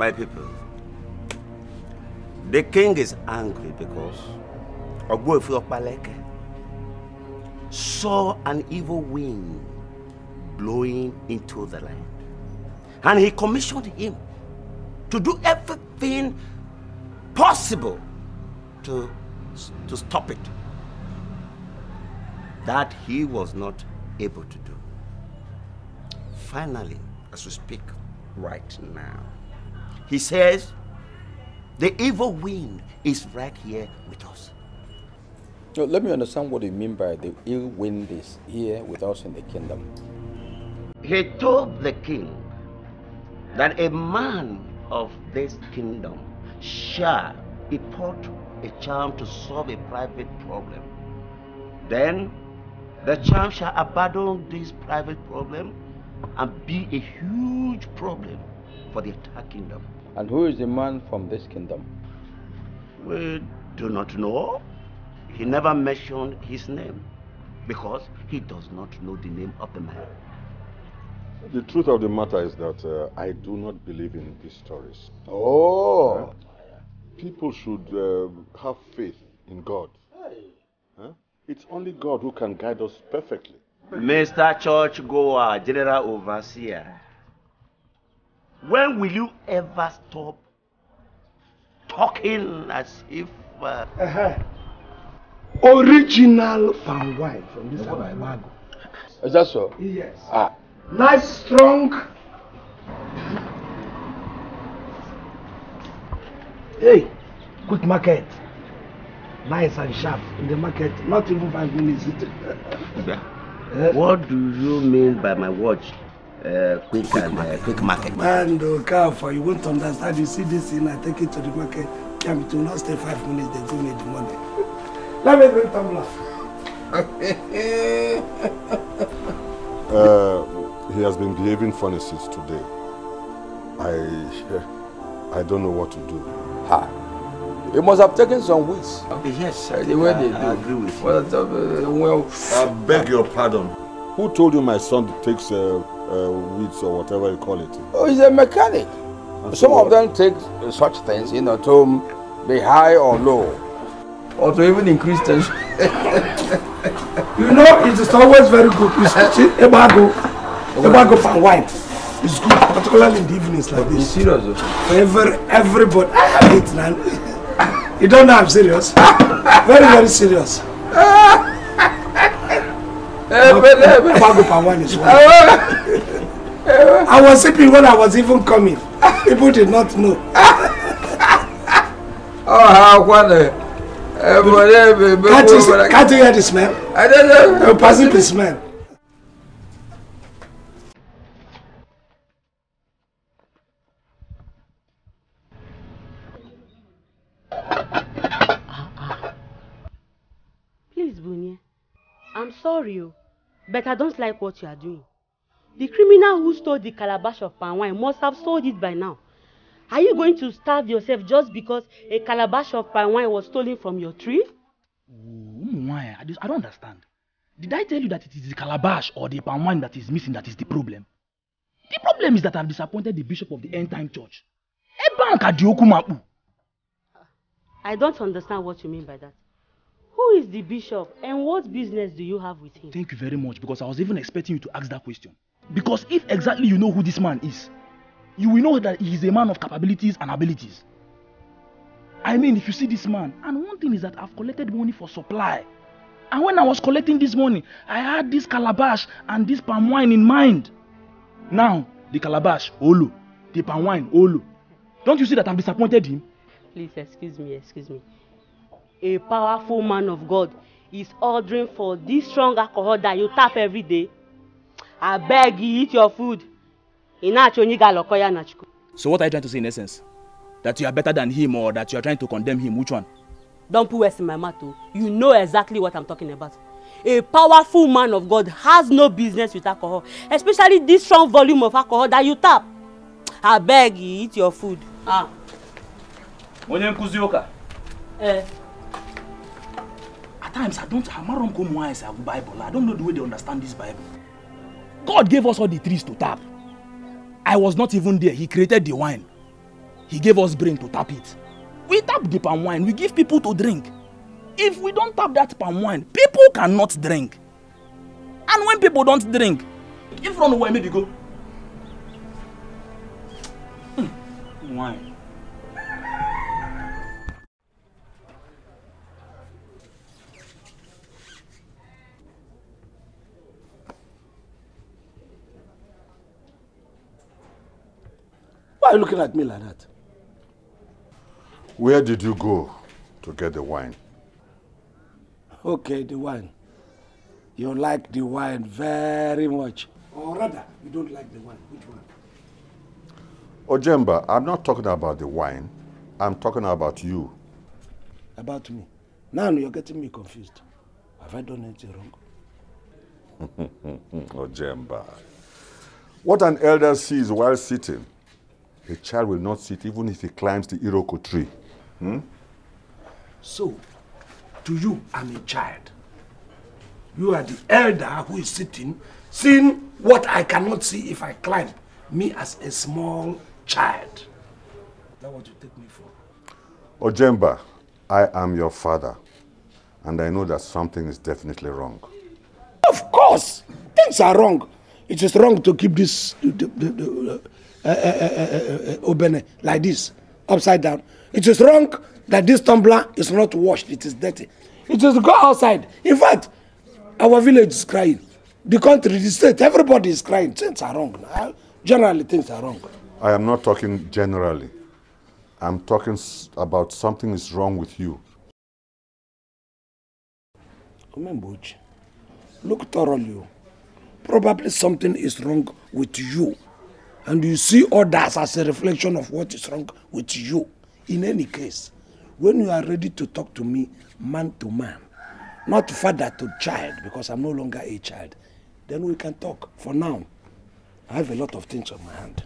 My people, the king is angry because Ogbuefi Opaleke saw an evil wind blowing into the land. And he commissioned him to do everything possible to stop it. That he was not able to do. Finally, as we speak right now, he says, the evil wind is right here with us. No, let me understand what you mean by the evil wind is here with us in the kingdom. He told the king that a man of this kingdom shall import a charm to solve a private problem. Then the charm shall abandon this private problem and be a huge problem for the entire kingdom. And who is the man from this kingdom? We do not know. He never mentioned his name because he does not know the name of the man. The truth of the matter is that I do not believe in these stories. Oh! People should have faith in God. Huh? It's only God who can guide us perfectly. Mr. Churchgoer, General Overseer, when will you ever stop talking as if... Original fan wine from this Abayago. Is that so? Yes. Ah. Nice, strong. Hey, good market. Nice and sharp in the market. Not even 5 minutes. What do you mean by my watch? Quick market. Man, the car for you won't understand. You see this thing, I take it to the market. Come to not stay 5 minutes, they do need the money. Let me bring tumbler. He has been behaving funny since today. I don't know what to do. Ha! He must have taken some weeds. Yes, the way they do. I agree with you. Well, I beg your pardon. Who told you my son takes weeds or whatever you call it? Oh, he's a mechanic. And some of them take such things, you know, to be high or low, or to even increase tension. You know, it is always very good. You see, Ebago and wine. It's good, particularly in the evenings like this. You serious? Everybody, I have it, man. You don't know I'm serious. Very, very serious. Ebago and wine is one. I was sleeping when I was even coming. People did not know. Oh, how wonderful. Can't you hear the smell? I don't know. You're passing the smell. Please, Bunye, I'm sorry, but I don't like what you are doing. The criminal who stole the calabash of palm wine must have sold it by now. Are you going to starve yourself just because a calabash of palm wine was stolen from your tree? Why? I don't understand. Did I tell you that it is the calabash or the palm wine that is missing that is the problem? The problem is that I've disappointed the bishop of the End Time Church. I don't understand what you mean by that. Who is the bishop and what business do you have with him? Thank you very much, because I was even expecting you to ask that question. Because if exactly you know who this man is, you will know that he is a man of capabilities and abilities. I mean, if you see this man, and one thing is that I've collected money for supply. And when I was collecting this money, I had this calabash and this palm wine in mind. Now, the calabash, Olu. The palm wine, Olu. Don't you see that I've disappointed him? Please, excuse me. A powerful man of God is ordering for this strong alcohol that you tap every day. I beg you, eat your food. So what are you trying to say in essence? That you are better than him or that you are trying to condemn him? Which one? Don't put words in my mouth. You know exactly what I'm talking about. A powerful man of God has no business with alcohol. Especially this strong volume of alcohol that you tap. I beg you, eat your food. Ah. At times I don't know the way they understand this Bible. God gave us all the trees to tap. I was not even there. He created the wine. He gave us brain to tap it. We tap the palm wine, we give people to drink. If we don't tap that palm wine, people cannot drink. And when people don't drink, in front of where maybe go. Wine. Why are you looking at me like that? Where did you go to get the wine? Okay, the wine. You like the wine very much. Or rather, you don't like the wine. Which one? Ojemba, I'm not talking about the wine. I'm talking about you. About me? Now you're getting me confused. Have I done anything wrong? Ojemba. What an elder sees while sitting, a child will not sit even if he climbs the iroko tree. Hmm? So, to you, I'm a child. You are the elder who is sitting, seeing what I cannot see if I climb. Me as a small child. That's what you take me for. Ojemba, I am your father. And I know that something is definitely wrong. Of course! Things are wrong. It is wrong to keep this Obene like this, upside down. It is wrong that this tumbler is not washed. It is dirty. It is go outside. In fact, our village is crying. The country, the state, everybody is crying. Things are wrong. Now. Generally, things are wrong. I am not talking generally. I'm talking about something is wrong with you. Omembuchi, look thoroughly. Probably something is wrong with you. And you see others as a reflection of what is wrong with you. In any case, when you are ready to talk to me, man to man, not father to child, because I'm no longer a child, then we can talk. For now, I have a lot of things on my hand.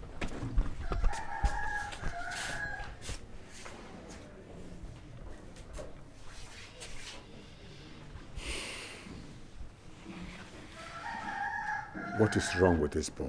What is wrong with this boy?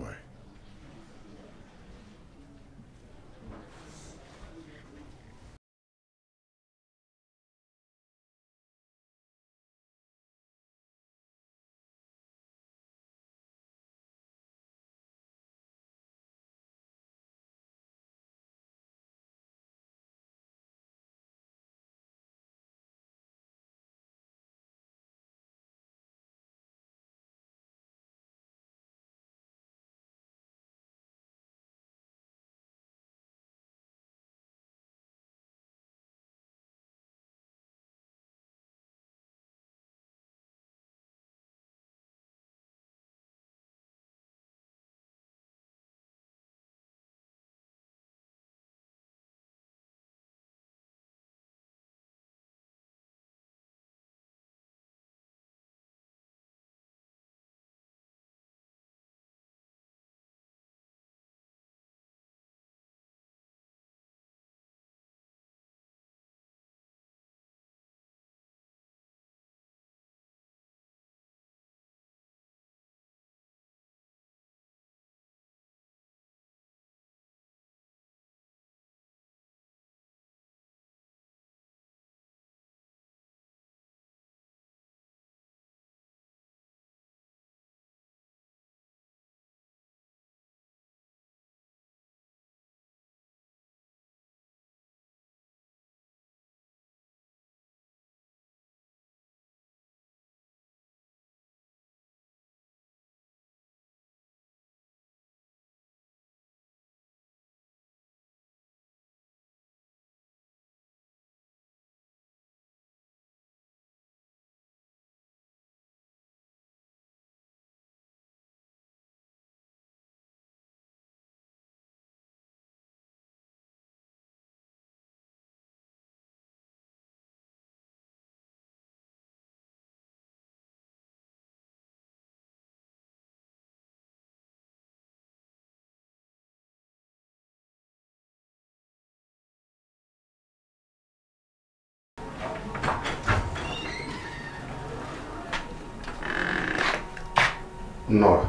Nora.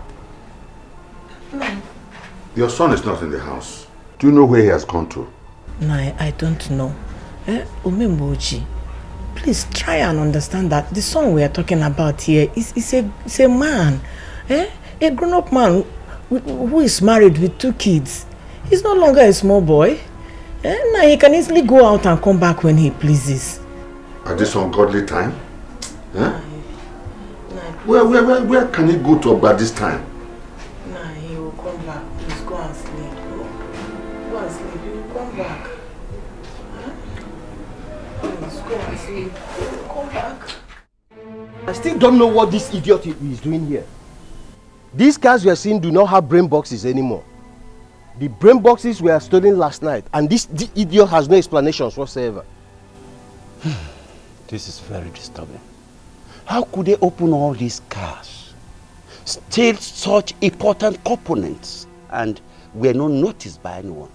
Your son is not in the house. Do you know where he has gone to? I don't know. Umemboji, please try and understand that the son we are talking about here is a man, a grown-up man who is married with 2 kids. He's no longer a small boy. Now he can easily go out and come back when he pleases. At this ungodly time? Eh? Where can he go to about this time? Nah, he will come back. Please go and sleep. Go and sleep. He will come back. Huh? Please go and sleep. He will come back. I still don't know what this idiot is doing here. These cars we are seeing do not have brain boxes anymore. The brain boxes were stolen last night, and this idiot has no explanations whatsoever. This is very disturbing. How could they open all these cars, steal such important components, and were not noticed by anyone?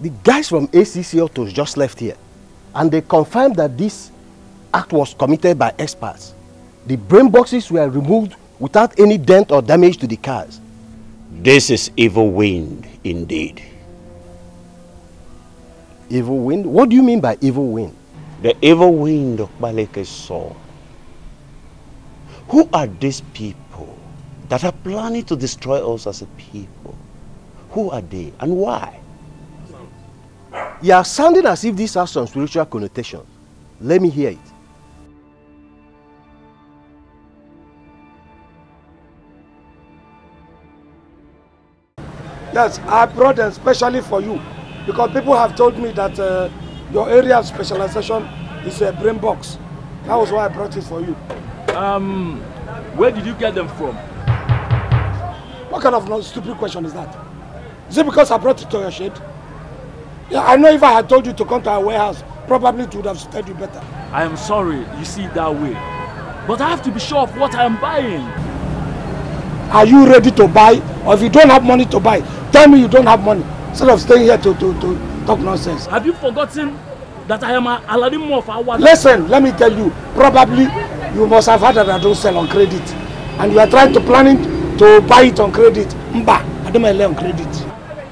The guys from ACC Autos just left here, and they confirmed that this act was committed by experts. The brain boxes were removed without any dent or damage to the cars. This is evil wind indeed. Evil wind? What do you mean by evil wind? The evil wind of Baleke saw. Who are these people that are planning to destroy us as a people? Who are they and why? You are sounding as if this has some spiritual connotation. Let me hear it. Yes, I brought them specially for you because people have told me that your area of specialization is a brain box. That was why I brought it for you. Where did you get them from? What kind of stupid question is that? Is it because I brought it to your shade? Yeah, I know if I had told you to come to our warehouse, probably it would have suited you better. I am sorry you see it that way, but I have to be sure of what I am buying. Are you ready to buy? Or if you don't have money to buy, tell me you don't have money, instead of staying here to talk nonsense. Have you forgotten that I am Aladdin Moore of our... Listen, let me tell you, probably you must have heard that I don't sell on credit. And you are planning to buy it on credit. Mba, I don't lay on credit.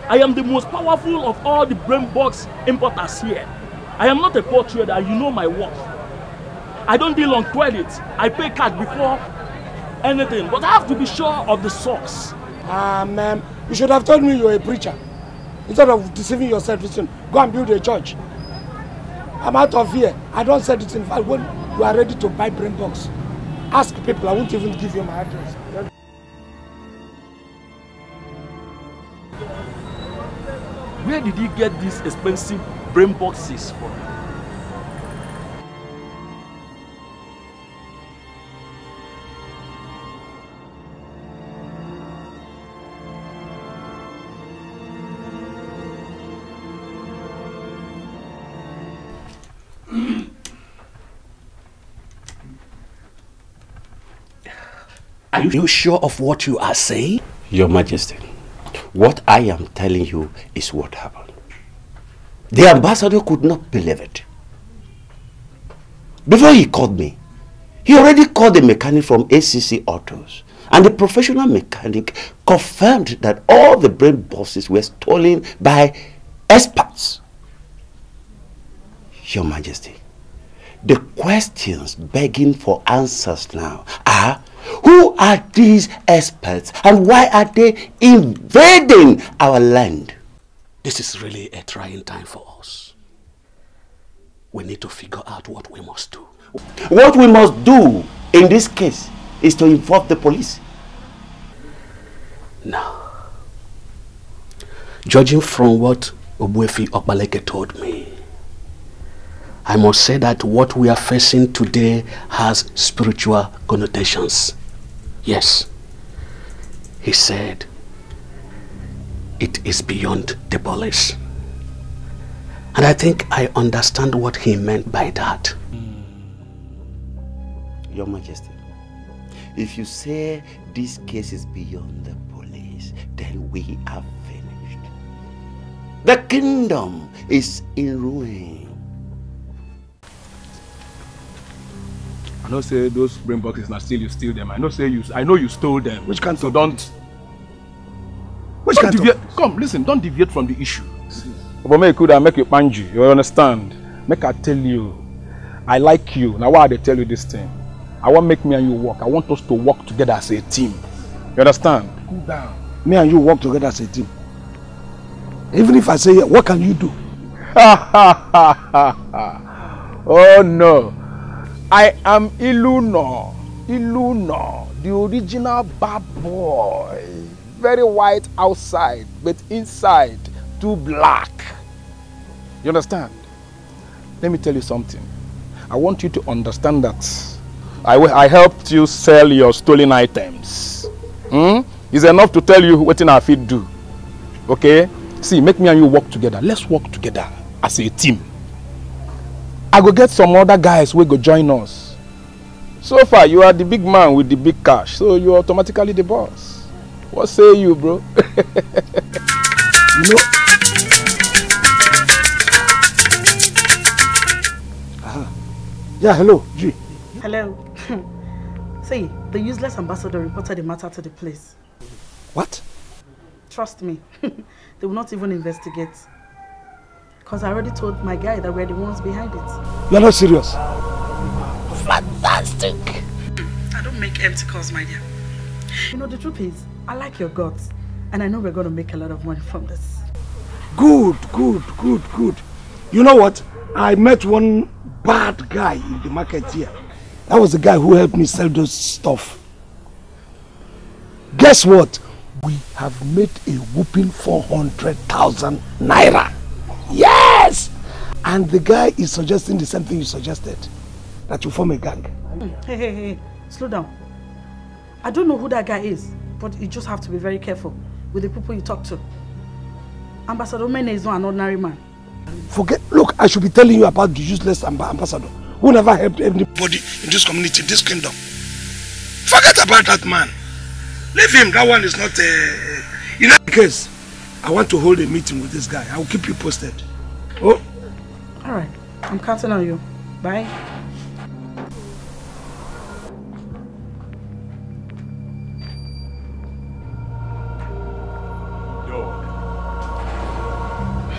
I am the most powerful of all the brain box importers here. I am not a poor trader, you know my worth. I don't deal on credit. I pay cash before anything, but I have to be sure of the source. You should have told me you're a preacher. Instead of deceiving yourself, listen, go and build a church. I'm out of here. I don't sell this in fact. When you are ready to buy brain box, ask people. I won't even give you my address. Where did you get these expensive brain boxes from? Are you sure of what you are saying? Your Majesty, what I am telling you is what happened. The ambassador could not believe it. Before he called me, he already called the mechanic from ACC Autos, and the professional mechanic confirmed that all the brain boxes were stolen by experts. Your Majesty, the questions begging for answers now are, who are these experts and why are they invading our land? This is really a trying time for us. We need to figure out what we must do. What we must do in this case is to involve the police. Now, judging from what Obuefi Okpaleke told me, I must say that what we are facing today has spiritual connotations. Yes. He said, it is beyond the police. And I think I understand what he meant by that. Your Majesty, if you say this case is beyond the police, then we are finished. The kingdom is in ruin. I know say those brain boxes now still you steal them. I know you stole them. Which can't so don't. Which can't deviate. Come, listen, don't deviate from the issue. But make you make you panju. You understand? Make I tell you, I like you. Now why I tell you this thing? I want make me and you work. I want us to work together as a team. You understand? Cool down. Me and you work together as a team. Even if I say, what can you do? Oh no. I am Iluno. Iluno, the original bad boy. Very white outside, but inside, too black. You understand? Let me tell you something. I want you to understand that. I helped you sell your stolen items. It's enough to tell you what in our feet do. Okay? See, make me and you work together. Let's work together as a team. I go get some other guys who go join us. So far, you are the big man with the big cash. So you are automatically the boss. What say you, bro? You know? Yeah, hello, G. Hello. See, the useless ambassador reported the matter to the police. What? Trust me, they will not even investigate. Because I already told my guy that we're the ones behind it. You're not serious? Fantastic! I don't make empty calls, my dear. You know, the truth is, I like your guts. And I know we're going to make a lot of money from this. Good, good, good, good. You know what? I met one bad guy in the market here. That was the guy who helped me sell those stuff. Guess what? We have made a whooping 400,000 naira. Yes! And the guy is suggesting the same thing you suggested. That you form a gang. Hey, hey, hey. Slow down. I don't know who that guy is, but you just have to be very careful with the people you talk to. Ambassador Mene is not an ordinary man. Forget, look, I should be telling you about the useless ambassador who never helped anybody in this community, this kingdom. Forget about that man. Leave him. That one is not a... In any case, I want to hold a meeting with this guy. I will keep you posted. Oh. All right. I'm counting on you. Bye.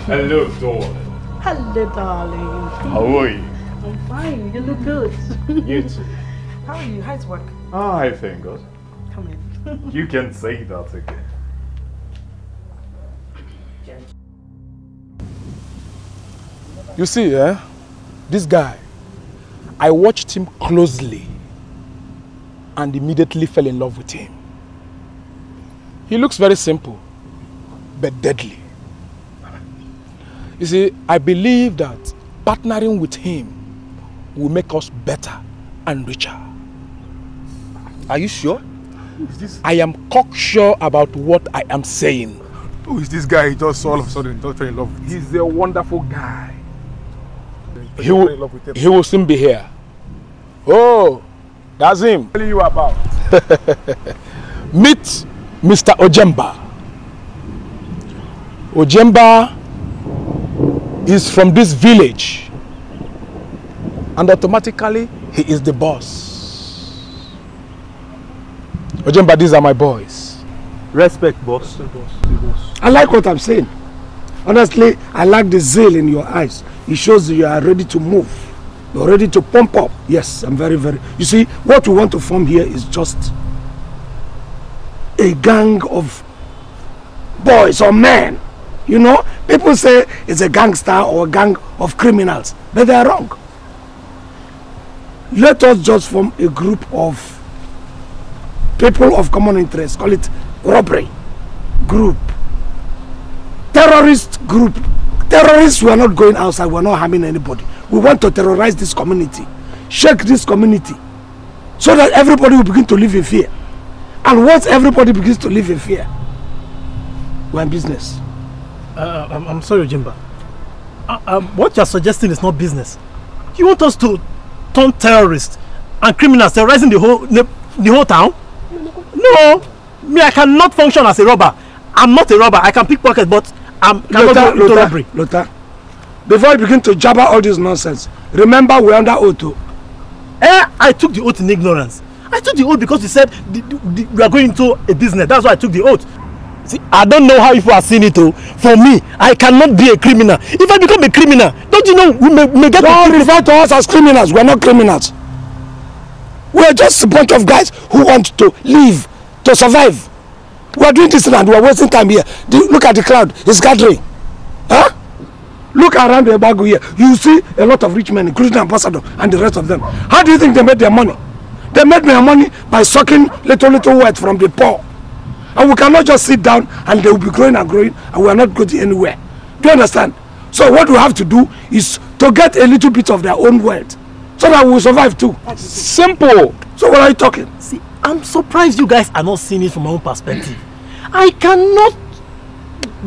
Hello, darling. Hello, darling. How are you? I'm fine. You look good. You too. How are you? How's work? Ah, I thank God. Come in. You can say that again. You see, this guy, I watched him closely and immediately fell in love with him. He looks very simple, but deadly. You see, I believe that partnering with him will make us better and richer. Are you sure? Is this... I am cocksure about what I am saying. Who is this guy? He just all of a sudden fell in love with him. He's a wonderful guy. He will soon be here. Oh, that's him. What are you about? Meet Mr. Ojemba. Ojemba is from this village, and automatically he is the boss. Ojemba, these are my boys. Respect, boss. I like what I'm saying. Honestly, I like the zeal in your eyes. It shows you are ready to move. You're ready to pump up. Yes, I'm very, very... You see, what we want to form here is just a gang of boys or men. You know, people say it's a gangster or a gang of criminals, but they are wrong. Let us just form a group of people of common interest, call it robbery group, terrorist group. Terrorists, we are not going outside, we are not harming anybody. We want to terrorize this community, shake this community, so that everybody will begin to live in fear. And once everybody begins to live in fear, we are in business. I'm sorry, Ojemba. What you're suggesting is not business. You want us to turn terrorists and criminals terrorizing the whole town? No! Me, I cannot function as a robber. I'm not a robber. I can pickpocket, but I'm cannot go into robbery. Lota, before you begin to jabber all this nonsense, remember we're under oath. I took the oath in ignorance. I took the oath because you said we are going into a business. That's why I took the oath. See, I don't know how you are seeing it. For me, I cannot be a criminal. If I become a criminal, don't you know we may get. Don't refer to us as criminals. We are not criminals. We are just a bunch of guys who want to live, to survive. We are doing this land. We are wasting time here. Look at the crowd. It's gathering. Huh? Look around the bagu here. You see a lot of rich men, including Ambassador and the rest of them. How do you think they made their money? They made their money by sucking little wealth from the poor. And we cannot just sit down and they will be growing and growing and we are not going anywhere. Do you understand? So what we have to do is to get a little bit of their own wealth so that we will survive too. Simple. So what are you talking? See, I'm surprised you guys are not seeing it from my own perspective. I cannot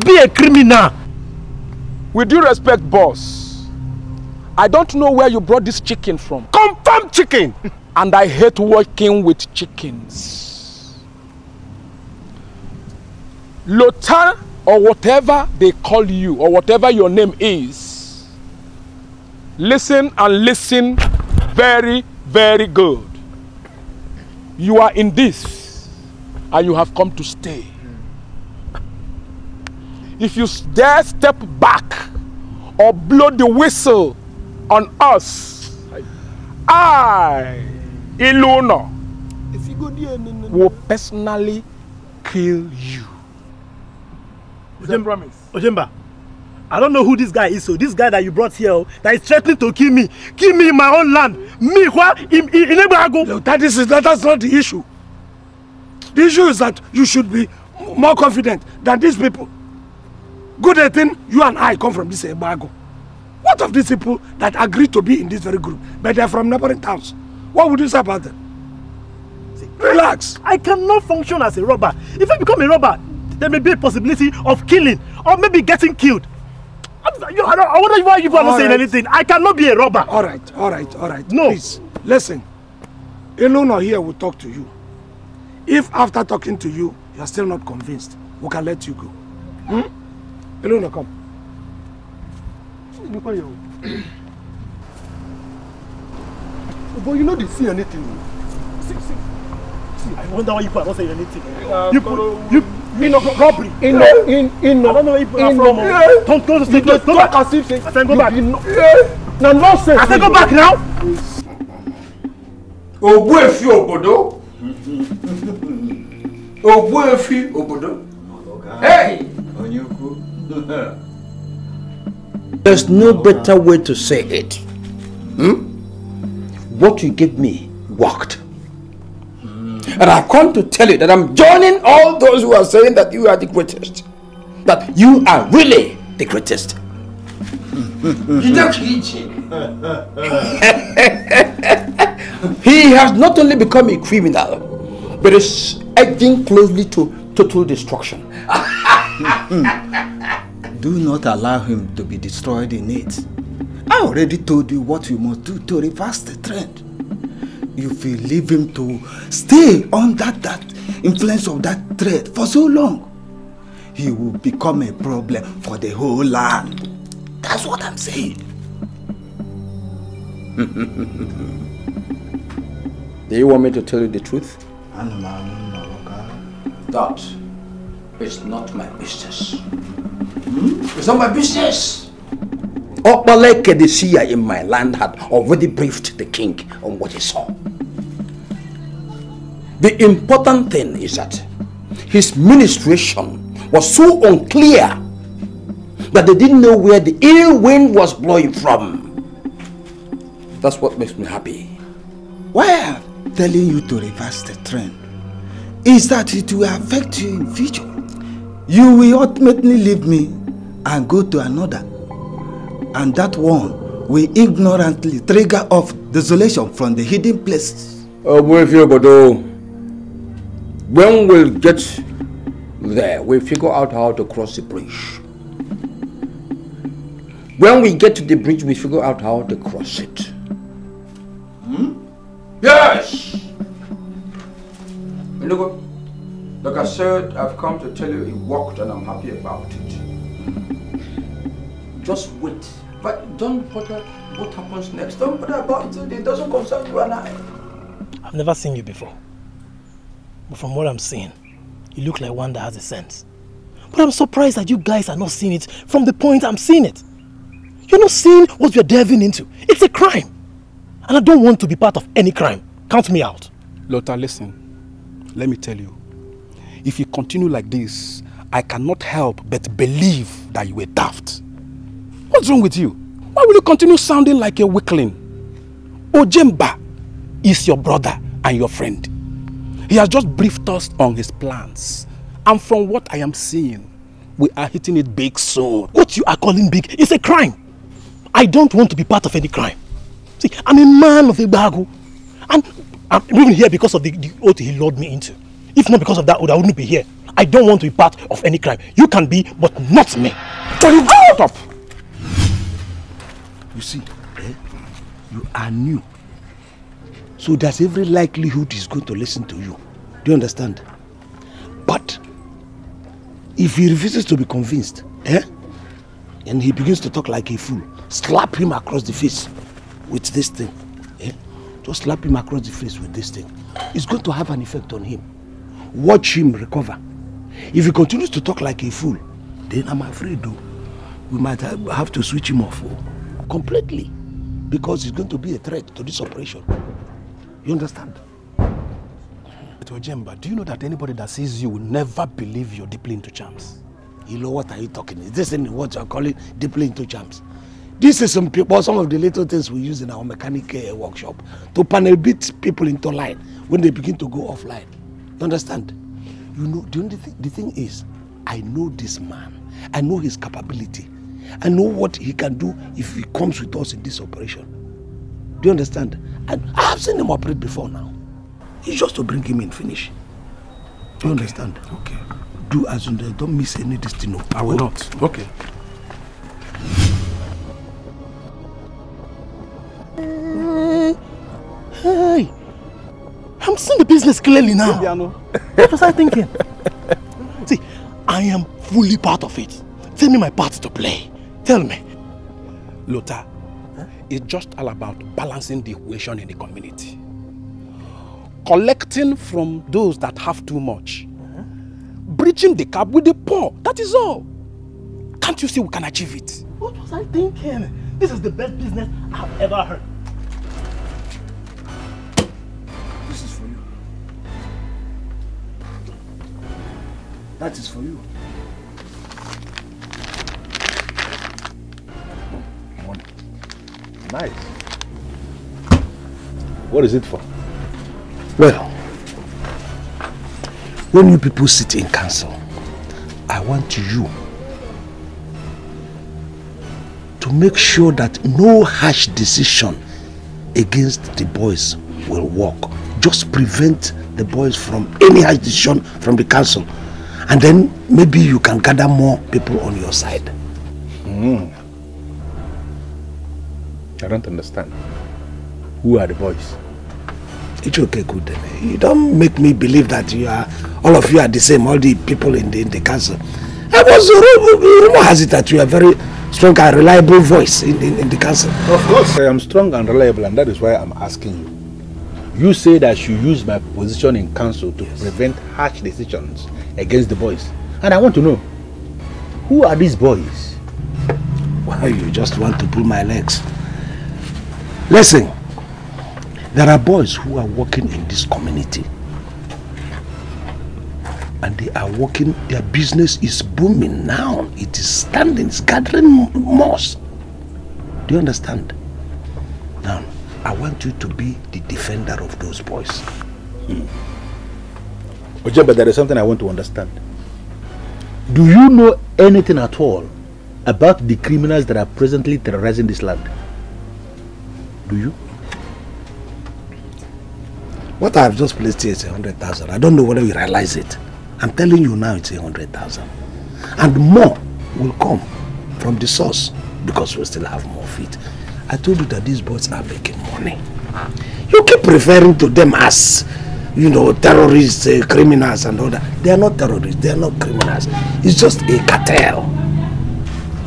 be a criminal. With due respect, boss, I don't know where you brought this chicken from. Confirm chicken! And I hate working with chickens. Lothar, or whatever they call you, or whatever your name is, listen and listen very, very good. You are in this, and you have come to stay. If you dare step back or blow the whistle on us, I, Iluna, will personally kill you. Ojemba, I don't know who this guy is, so this guy that you brought here that is threatening to kill me in my own land. Me, what? In Ebrago. No, that's not the issue. The issue is that you should be more confident than these people. Good thing you and I come from this Ebrago. What of these people that agreed to be in this very group, but they are from neighboring towns? What would you say about them? Relax. I cannot function as a robber. If I become a robber, there may be a possibility of killing or maybe getting killed. I wonder why you are not saying anything. I cannot be a robber. All right. No. Please, listen. Iluna here will talk to you. If after talking to you, you are still not convinced, we can let you go. Hmm? Iluna, come. But you know they see anything. See. I wonder why you are not saying anything. Robbery. I don't know if you are from. Don't go to sleep. Don't talk as if I said go back. No nonsense. I said go back now. Obuefi Obodo. Obuefi Obodo. Hey. There's no better way to say it. What you gave me worked. And I've come to tell you that I'm joining all those who are saying that you are the greatest. That you are really the greatest. He has not only become a criminal, but is acting closely to total destruction. Do not allow him to be destroyed in it. I already told you what you must do to reverse the trend. If you leave him to stay on that influence of that thread for so long, he will become a problem for the whole land. That's what I'm saying. Do you want me to tell you the truth? That is not my business. It's not my business. Opale Kedisia in my land had already briefed the king on what he saw. The important thing is that his ministration was so unclear that they didn't know where the ill wind was blowing from. That's what makes me happy. Why I'm telling you to reverse the trend is that it will affect you in future. You will ultimately leave me and go to another. And that one will ignorantly trigger off desolation from the hidden places. When we'll get there, we'll figure out how to cross the bridge. When we get to the bridge, we figure out how to cross it. Yes! Look, like I said, I've come to tell you it worked and I'm happy about it. Just wait. But don't bother what happens next. Don't bother about it. It doesn't concern you and I. I've never seen you before. But from what I'm seeing, you look like one that has a sense. But I'm surprised that you guys are not seeing it from the point I'm seeing it. You're not seeing what you're delving into. It's a crime. And I don't want to be part of any crime. Count me out. Lothar, listen. Let me tell you. If you continue like this, I cannot help but believe that you were daft. What's wrong with you? Why will you continue sounding like a weakling? Ojemba is your brother and your friend. He has just briefed us on his plans. And from what I am seeing, we are hitting it big soon. What you are calling big is a crime. I don't want to be part of any crime. See, I'm a man of Igbagu. And I'm even here because of the oath he lured me into. If not because of that oath, I wouldn't be here. I don't want to be part of any crime. You can be, but not me. Shut up! You see, you are new. So that every likelihood is going to listen to you. Do you understand? But if he refuses to be convinced, and he begins to talk like a fool, slap him across the face with this thing. Just slap him across the face with this thing. It's going to have an effect on him. Watch him recover. If he continues to talk like a fool, then I'm afraid though, we might have to switch him off completely, because he's going to be a threat to this operation. You understand? Ojemba, do you know that anybody that sees you will never believe you're deeply into charms? You know, what are you talking? Is this in what you're calling deeply into charms? This is some of the little things we use in our mechanic workshop to panel beat people into line when they begin to go offline. You understand? You know, the thing is, I know this man. I know his capability. I know what he can do if he comes with us in this operation. Do you understand? And I have seen him operate before now. It's just to bring him in, finish. Do you understand? Okay. Do as in there. Don't miss any destiny. I will not. Okay. Hey! I'm seeing the business clearly now. What was I thinking? See, I am fully part of it. Tell me my part to play. Tell me. Lothar, it's just all about balancing the equation in the community. Collecting from those that have too much. Bridging the gap with the poor. That is all. Can't you see we can achieve it? What was I thinking? This is the best business I've ever heard. This is for you. That is for you. Money. Nice. What is it for? Well, when you people sit in council, I want you to make sure that no harsh decision against the boys will work. Just prevent the boys from any harsh decision from the council. And then maybe you can gather more people on your side. I don't understand. Who are the boys? It's okay, good. You don't make me believe that you are, all of you are the same, all the people in the council. Rumor has it that you are very strong and reliable voice in the council. Of course, I am strong and reliable, and that is why I'm asking you. You say that you use my position in council to prevent harsh decisions against the boys. And I want to know, who are these boys? Well, you just want to pull my legs. Listen. There are boys who are working in this community, and they are working, their business is booming now. It is standing, it's gathering moss. Do you understand? Now, I want you to be the defender of those boys. Oje, but there is something I want to understand. Do you know anything at all about the criminals that are presently terrorizing this land? Do you? What I've just placed here is 100,000. I don't know whether you realize it. I'm telling you now it's 100,000. And more will come from the source because we still have more feet. I told you that these boys are making money. You keep referring to them as, you know, terrorists, criminals and all that. They are not terrorists, they are not criminals. It's just a cartel.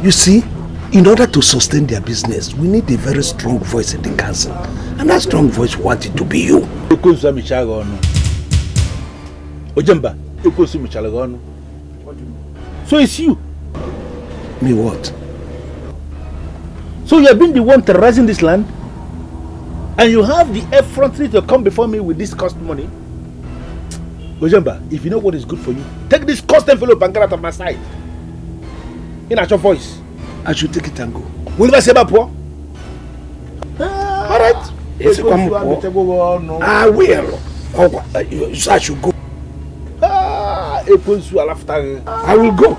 You see, in order to sustain their business, we need a very strong voice in the council. And that strong voice wanted to be you. Ojemba, So it's you. Me what? So you have been the one terrorizing this land? And you have the effrontery to come before me with this cost money? Ojemba, if you know what is good for you, take this cost envelope and get out of my sight. In your voice. I should take it and go. Will I say about poor? Alright. I will. I should go. I will go.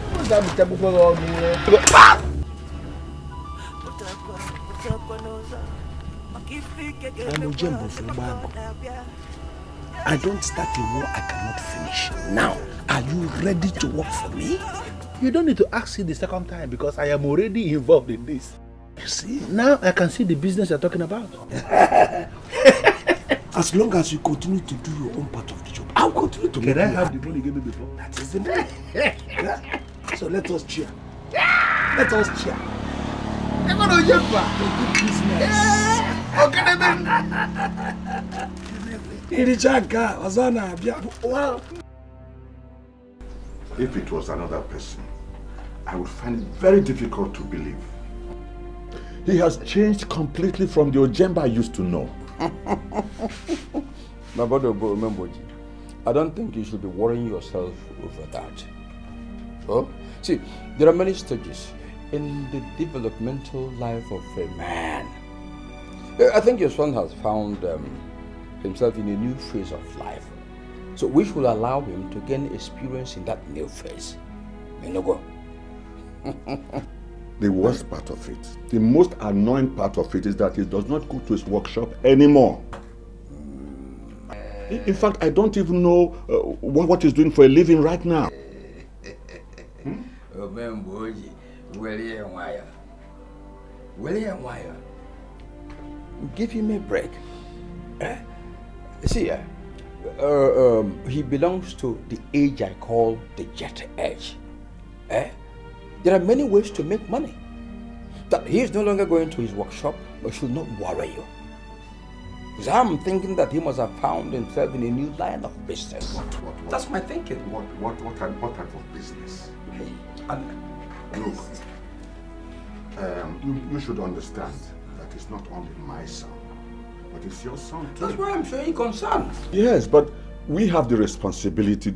I don't start a war I cannot finish. Now, are you ready to work for me? You don't need to ask it the second time because I am already involved in this. You see? Now I can see the business you're talking about. As long as you continue to do your own part of the job, I'll continue to make it. Can I have the money you gave me before? That is the money. Yeah? So let us cheer. Yeah. Let us cheer. I'm going to jump back. The good business. Yeah. Okay, then. If it was another person, I would find it very difficult to believe. He has changed completely from the Ojemba I used to know. I don't think you should be worrying yourself over that. So, see, there are many stages in the developmental life of a man. I think your son has found himself in a new phase of life. So we should allow him to gain experience in that new phase. The worst part of it, the most annoying part of it, is that he does not go to his workshop anymore. In fact, I don't even know what he's doing for a living right now. Give him a break. See, he belongs to the age I call the jet age. There are many ways to make money. That he is no longer going to his workshop, but should not worry you. Because I'm thinking that he must have found himself in a new line of business. What? That's my thinking. What type of business? Look, you should understand that it's not only my son, but it's your son too. That's why I'm showing concern. Yes, but we have the responsibility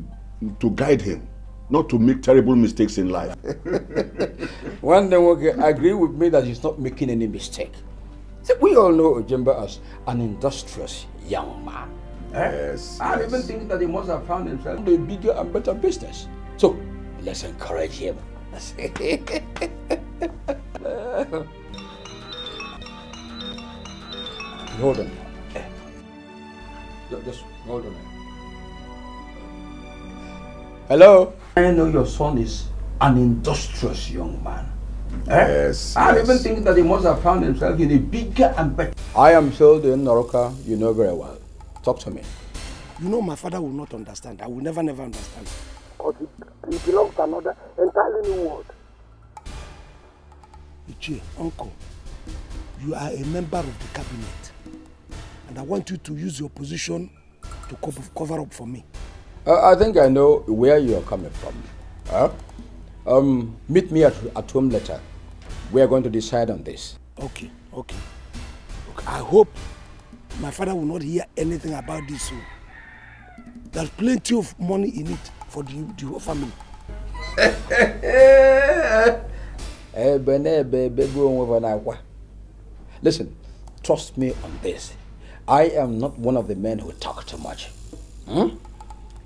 to guide him, not to make terrible mistakes in life. One day, okay, agree with me that he's not making any mistake. See, we all know Ojemba as an industrious young man. Yes. I even think that he must have found himself in a bigger and better business. So let's encourage him. Hold on. Just hold on. Hello? I know your son is an industrious young man. Yes. I even think that he must have found himself in a bigger and better. I am sure the Noroka you know very well. Talk to me. You know, my father will not understand. I will never understand. Because he belongs to another entirely new world. Ichie, uncle, you are a member of the cabinet. And I want you to use your position to cover up for me. I think I know where you are coming from. Meet me at home later. We are going to decide on this. Okay, okay. I hope my father will not hear anything about this. There's plenty of money in it for the whole family. Listen, trust me on this. I am not one of the men who talk too much. Hmm?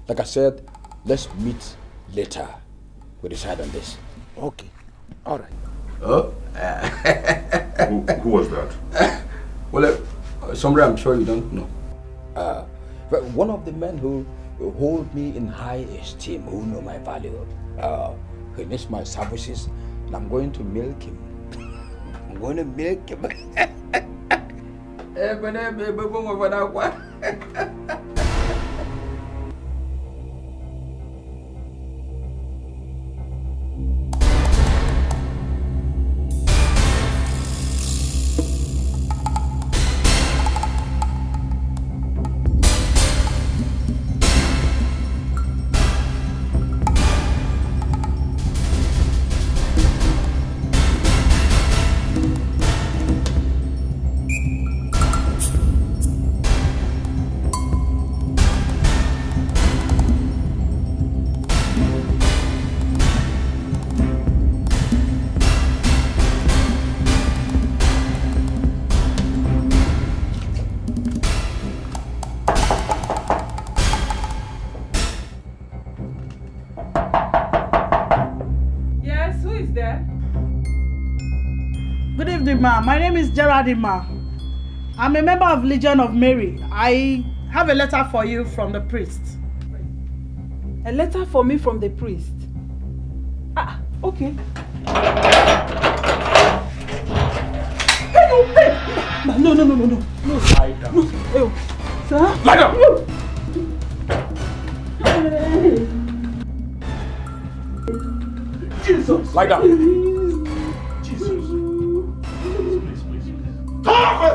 Like I said, let's meet later. We'll decide on this. Okay. All right. Oh? Who was that? Well, somebody I'm sure you don't know. But one of the men who hold me in high esteem, who know my value, who needs my services, and I'm going to milk him. I'm going to milk him. Good evening, ma. My name is Gerardima. I'm a member of Legion of Mary. I have a letter for you from the priest. A letter for me from the priest? Ah, okay. No. No, lie down. No. Oh. Sir? Lie down! No. Jesus! Lie down! Jesus! Please. Talk!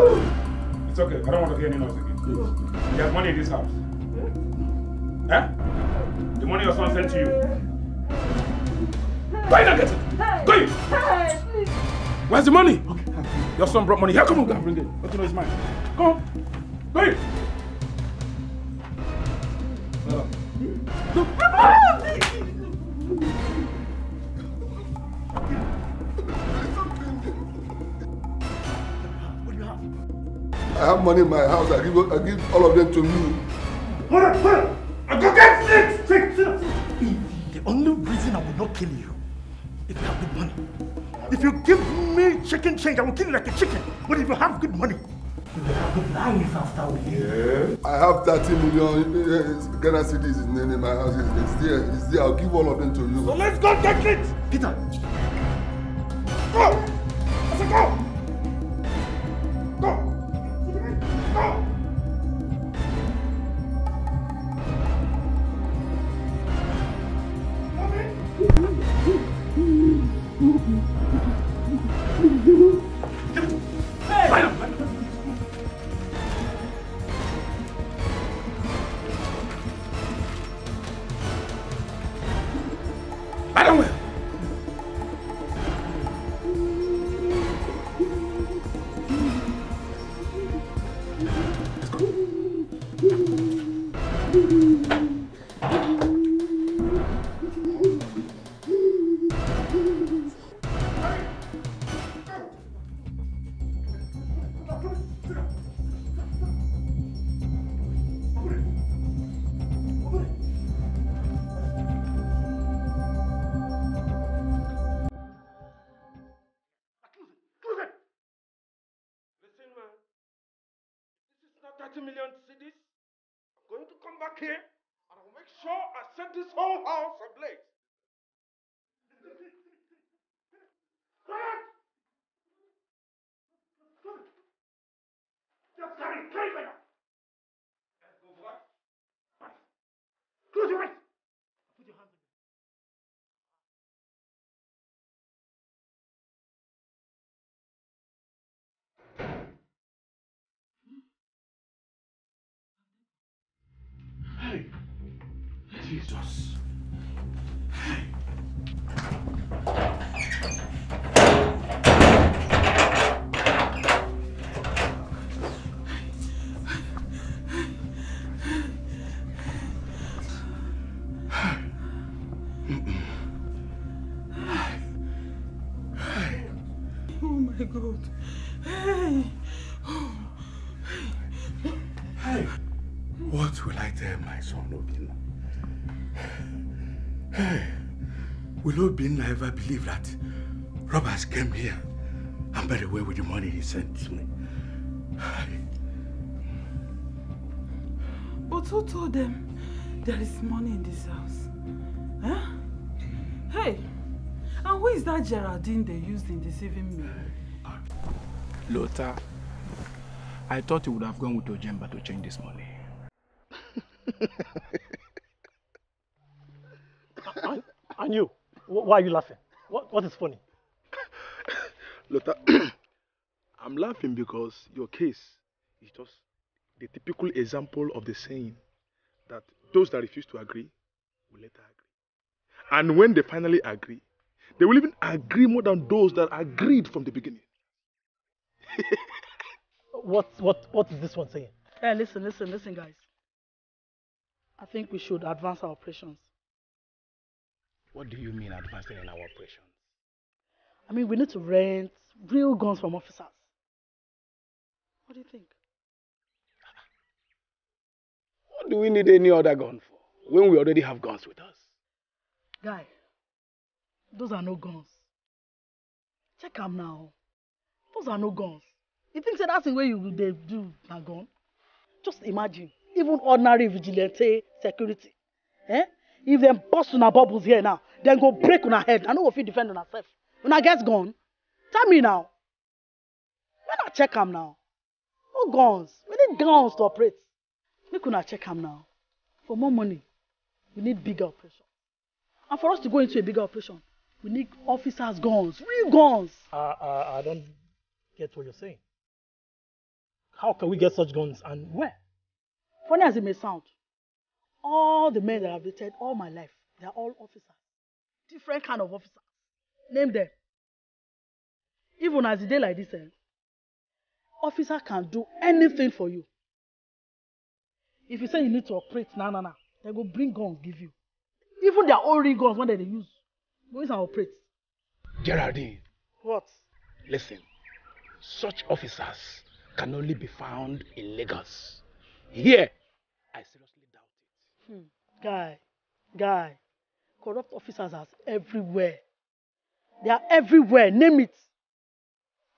It's okay, I don't want to hear any noise again. Please. There's money in this house. Eh? The money your son sent to you. Go in and get it! Go in! Where's the money? Okay. Your son brought money. Here, come on, down. Bring it. Let you know it's mine. Come on. Go in. I have money in my house. I give all of them to you. Hold on. I go get six. The only reason I would not kill you is if you have good money. If you give me chicken change, I will kill you like a chicken. But if you have good money, you will have good life after we leave. Yeah. I have 30 million Ghana cedis in my house. It's there. I'll give all of them to you. So let's go get it! Peter! Go! I said go! Go! Go! Jesus. Hey. Oh my God. Hey. Hey. What will I tell my son Obinna? Hey, will Obinna ever believe that robbers came here and buried away with the money he sent me? Hey. But who told them there is money in this house? Huh? Hey, and who is that Geraldine they used in deceiving me? Lota, I thought you would have gone with Ojemba to change this money. And you, why are you laughing? What is funny? Lota, I'm laughing because your case is just the typical example of the saying that those that refuse to agree will later agree. And when they finally agree, they will even agree more than those that agreed from the beginning. What is this one saying? Hey, listen, guys. I think we should advance our operations. What do you mean advancing in our operations? I mean, we need to rent real guns from officers. What do you think? What do we need any other gun for when we already have guns with us? Guy, those are no guns. Check them now. Those are no guns. You think that's the way you they do a gun? Just imagine, even ordinary vigilante security. Eh? If them bust on our bubbles here now, then go break on our head. I know if you defend on ourselves. When I get gone, tell me now. When I check him now. No guns. We need guns to operate. Make when I check him now. For more money, we need bigger operation. And for us to go into a bigger operation, we need officers' guns, real guns. I don't get what you're saying. How can we get such guns and where? Funny as it may sound, all the men that I've dated all my life, they're all officers. Different kind of officers. Name them. Even as a day like this, officer can do anything for you. If you say you need to operate, nah, they go bring guns, give you. Even their own real guns, when they use, go and operate. Geraldine. What? Listen, such officers can only be found in Lagos. Here, I seriously doubt it. Guy, corrupt officers are everywhere. They are everywhere, name it.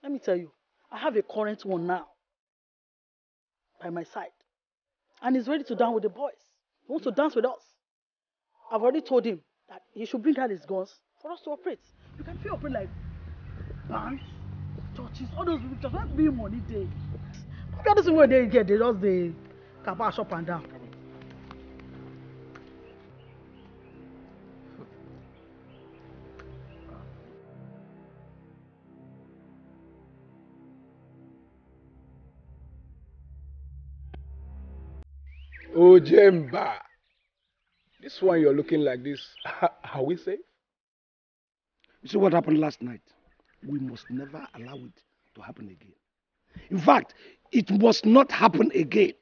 Let me tell you, I have a current one now by my side. And he's ready to dance with the boys. He wants to dance with us. I've already told him that he should bring out his guns for us to operate. You can feel operate like banks, churches, all those people just not being money day. Look at this people they get, they just the cabash up and down. Ojemba, this one you're looking like this, are we safe? You see what happened last night? We must never allow it to happen again. In fact, it must not happen again.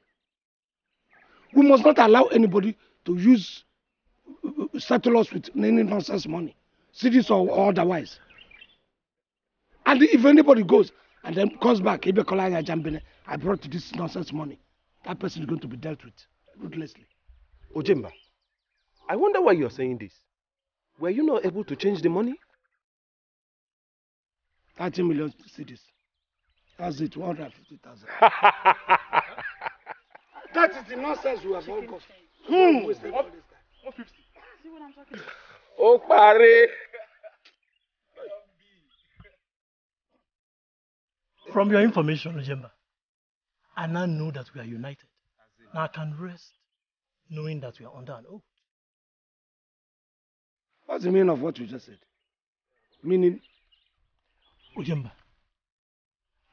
We must not allow anybody to settle us with any nonsense money, cities or otherwise. And if anybody goes and then comes back, I brought this nonsense money, that person is going to be dealt with. Ruthlessly. Ojemba, I wonder why you are saying this. Were you not able to change the money? 30 million cedis. That's it, 150,000. That is the nonsense we have all got. 150. See what I'm talking about? Oh, pare. From your information, Ojemba, I now know that we are united. Now I can rest, knowing that we are under an oath. What's the meaning of what you just said? Meaning? Ojemba,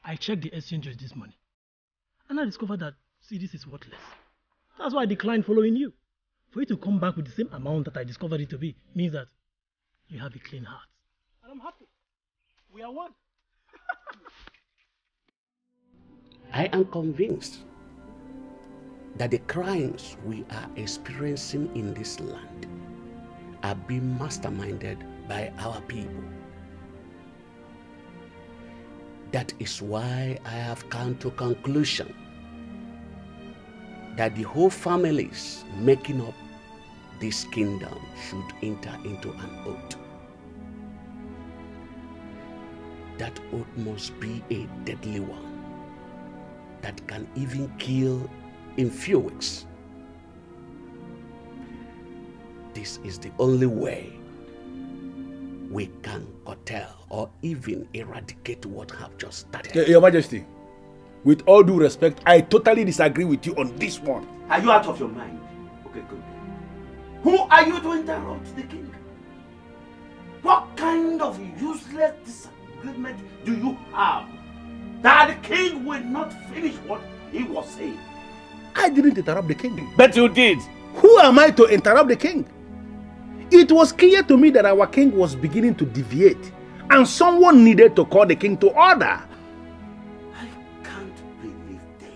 I checked the exchange rate this morning, and I discovered that CDs is worthless. That's why I declined following you. For you to come back with the same amount that I discovered it to be means that you have a clean heart. And I'm happy. We are one. I am convinced that the crimes we are experiencing in this land are being masterminded by our people. That is why I have come to conclusion that the whole families making up this kingdom should enter into an oath. That oath must be a deadly one that can even kill in few weeks. This is the only way we can curtail or even eradicate what have just started. Your Majesty, with all due respect, I totally disagree with you on this one. Are you out of your mind? Okay, good. Who are you to interrupt the king? What kind of useless disagreement do you have that the king will not finish what he was saying? I didn't interrupt the king. But you did. Who am I to interrupt the king? It was clear to me that our king was beginning to deviate, and someone needed to call the king to order. I can't believe this.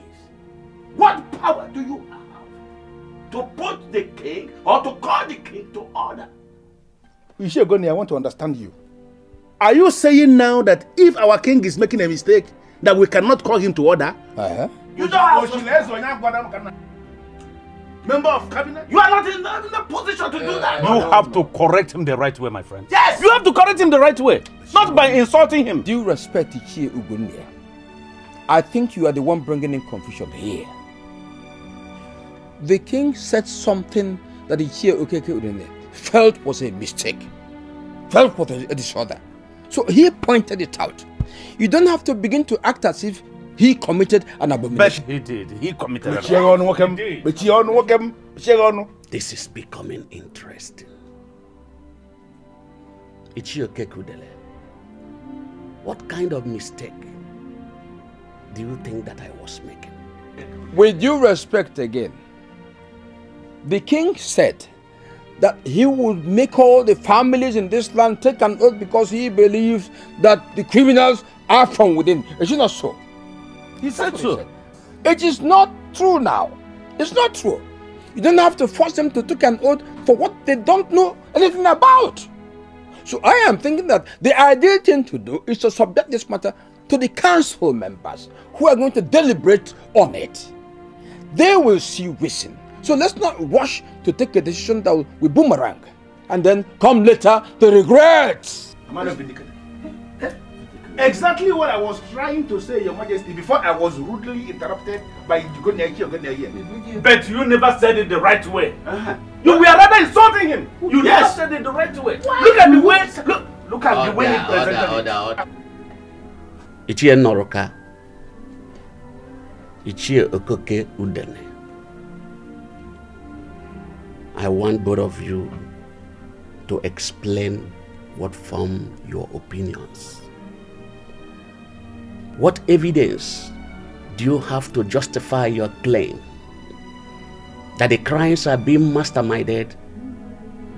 What power do you have to put the king or to call the king to order? Ishegoni, I want to understand you. Are you saying now that if our king is making a mistake, that we cannot call him to order? Uh-huh. You don't have to. member of cabinet. You are not in the position to do that. You have to correct him the right way, my friend. Yes! You have to correct him the right way. Not by insulting him. Do you respect Ichie Ugonye? I think you are the one bringing in confusion here. The king said something that Ichie Okeke Ugonye felt was a mistake, felt was a disorder. So he pointed it out. You don't have to begin to act as if he committed an abomination. But he did. He committed an abomination. This is becoming interesting. Ichie Okeke Ugonye, what kind of mistake do you think that I was making? With due respect again, the king said that he would make all the families in this land take an oath because he believes that the criminals are from within. Is it not so? He said so. It is not true now. It's not true. You don't have to force them to take an oath for what they don't know anything about. So I am thinking that the ideal thing to do is to subject this matter to the council members who are going to deliberate on it. They will see reason. So let's not rush to take a decision that will boomerang and then come later to regret. Exactly what I was trying to say, Your Majesty, before I was rudely interrupted by Ugonye. But you never said it the right way. You were rather insulting him. You never said it the right way. Why? Look at the way. Look at the way he presented it. Ichie Noroka, Ichie Okeke Ugonye, I want both of you to explain what form your opinions. What evidence do you have to justify your claim that the crimes are being masterminded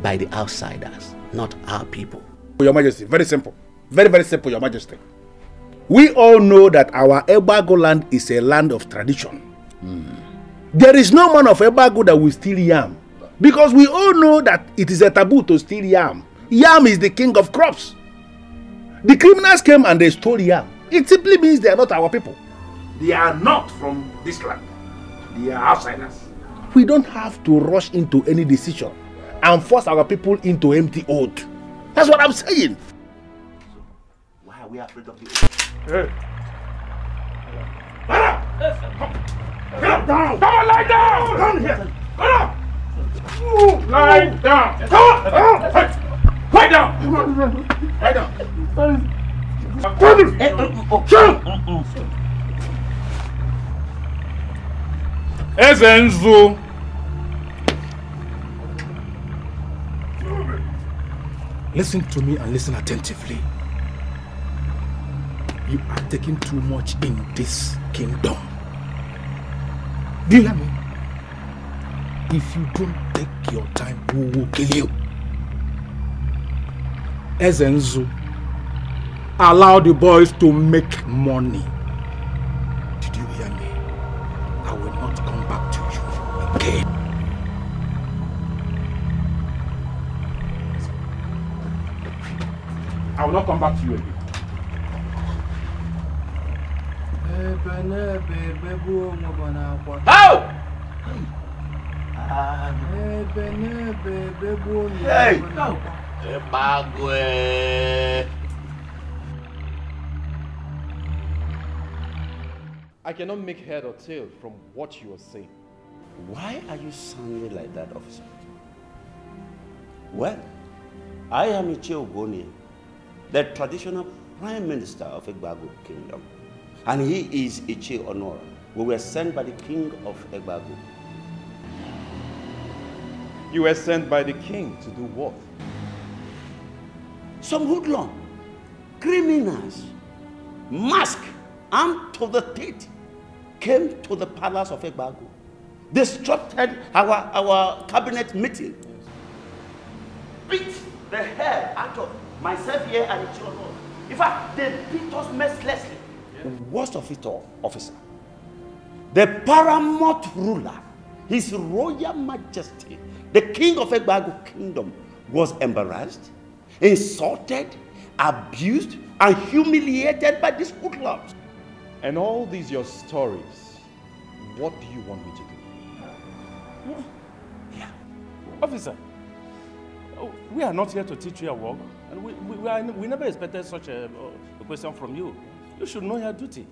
by the outsiders, not our people? Your Majesty, very simple. Very, very simple, Your Majesty. We all know that our Ebago land is a land of tradition. There is no man of Ebago that will steal yam, because we all know that it is a taboo to steal yam. Yam is the king of crops. The criminals came and they stole yam. It simply means they are not our people. They are not from this land. They are outsiders. We don't have to rush into any decision and force our people into empty oath. That's what I'm saying. So, why are we afraid of the oath? Hey. Get up! Get up! Down! Down! Lie down! Down here! Get up! Lie down! Lie down! Lie down! Ezenzo, listen to me and listen attentively. You are taking too much in this kingdom. Do you hear me? If you don't take your time, we will kill you. Ezenzo, allow the boys to make money. Did you hear me? I will not come back to you again. I will not come back to you again. How? Hey! How? I cannot make head or tail from what you are saying. Why are you sounding like that, officer? Well, I am Ichie Ugonye, the traditional prime minister of Egbagu Kingdom. And he is Ichie Onora. We were sent by the king of Egbagu. You were sent by the king to do what? Some hoodlum, criminals, masked, armed to the teeth, came to the palace of Egbagu. They disrupted our cabinet meeting. Yes. Beat the hell out of myself here and Ichie Onora. In fact, they beat us mercilessly. Yes. Worst of it all, officer, the paramount ruler, His Royal Majesty, the king of Egbagu Kingdom, was embarrassed, insulted, abused, and humiliated by these hoodlums. And all these your stories, what do you want me to do? No. Yeah. Officer, we are not here to teach you a work. And we never expected such a question from you. You should know your duty.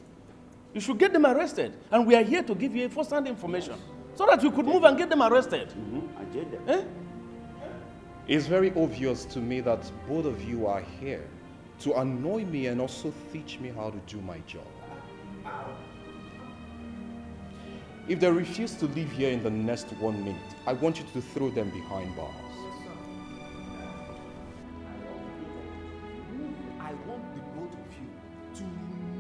You should get them arrested. And we are here to give you a first-hand information. Yes. So that we could move and get them arrested. Mm-hmm. I did that. Eh? It's very obvious to me that both of you are here to annoy me and also teach me how to do my job. If they refuse to leave here in the next 1 minute, I want you to throw them behind bars. I want the both of you to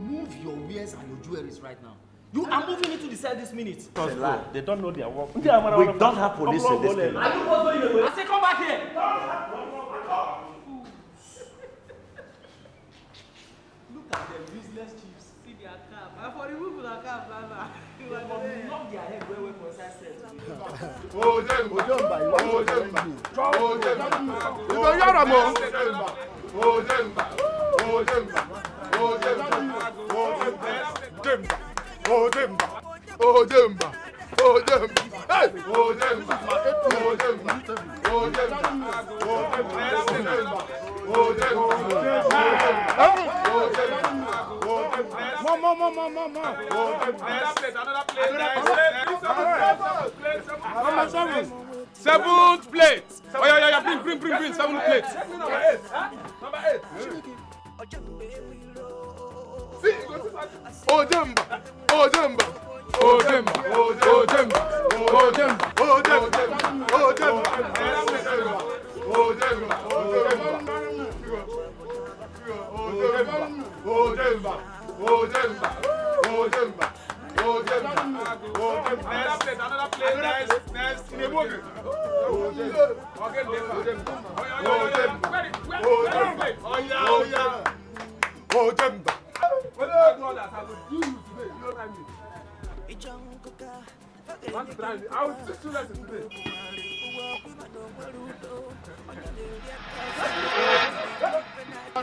move your wares and your jewelries right now. You are moving into the cell this minute. They don't know their work. We don't have police in this place. I say come back here. Look at them useless chiefs. See their cap. I for remove their cap, Nana. They will knock their head where we possess it. Hold them, hold them, hold them. You don't hear them, hold them, hold them, hold them, hold them. Oh Demba, oh Demba, oh Demba, hey, oh Demba, oh Demba, oh Demba, oh Demba, Mama, 7th plate. Oh yeah, bring 7th plate. Number 8. Oh Demba, oh Demba, oh Demba, oh Demba, oh Demba, oh Demba, oh Demba, oh Demba, oh Demba, oh Demba, oh Demba, oh Demba. What do you that I will do today? You know what I mean? I will teach you lessons today. What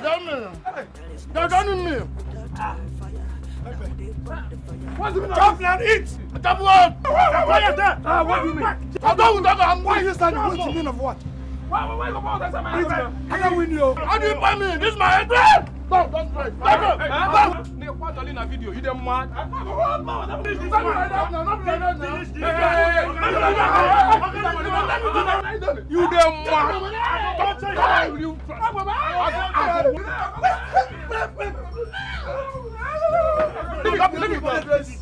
do you mean? Don't try. Don't. You them mad. You them mad. You Let me let's go. Let's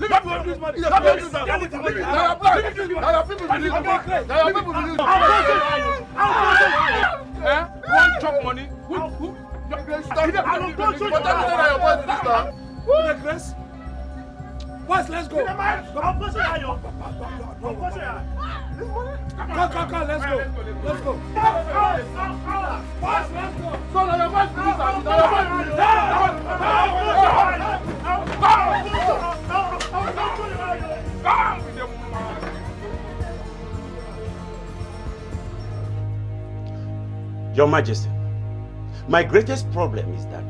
go. Your Majesty. My greatest problem is that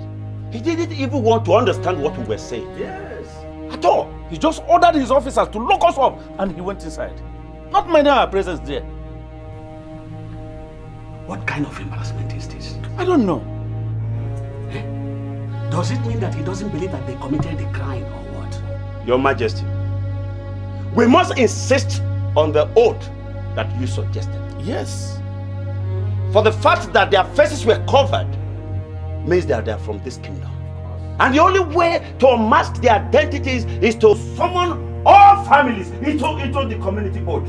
he didn't even want to understand what we were saying. Yes. At all. He just ordered his officers to lock us up and he went inside. Not minding our presence there. What kind of embarrassment is this? I don't know. Does it mean that he doesn't believe that they committed a crime or what? Your Majesty, we must insist on the oath that you suggested. Yes. For the fact that their faces were covered means that they are from this kingdom. And the only way to unmask their identities is to summon all families into the community board.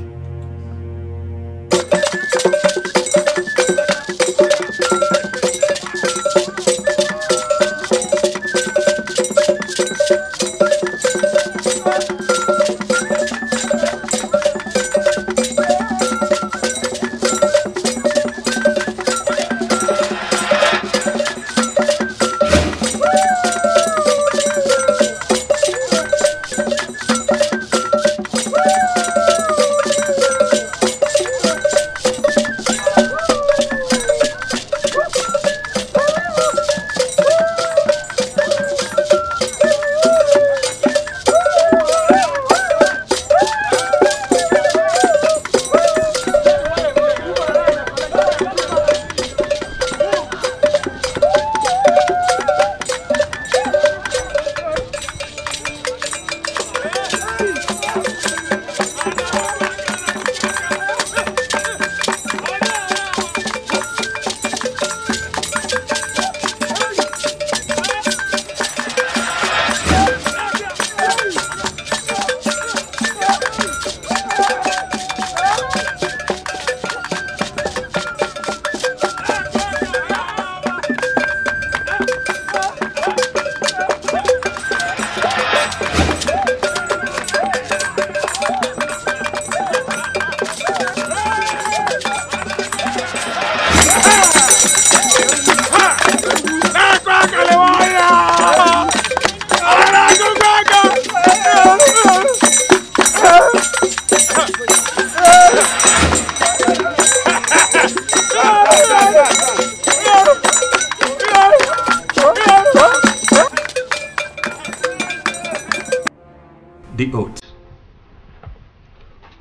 the oath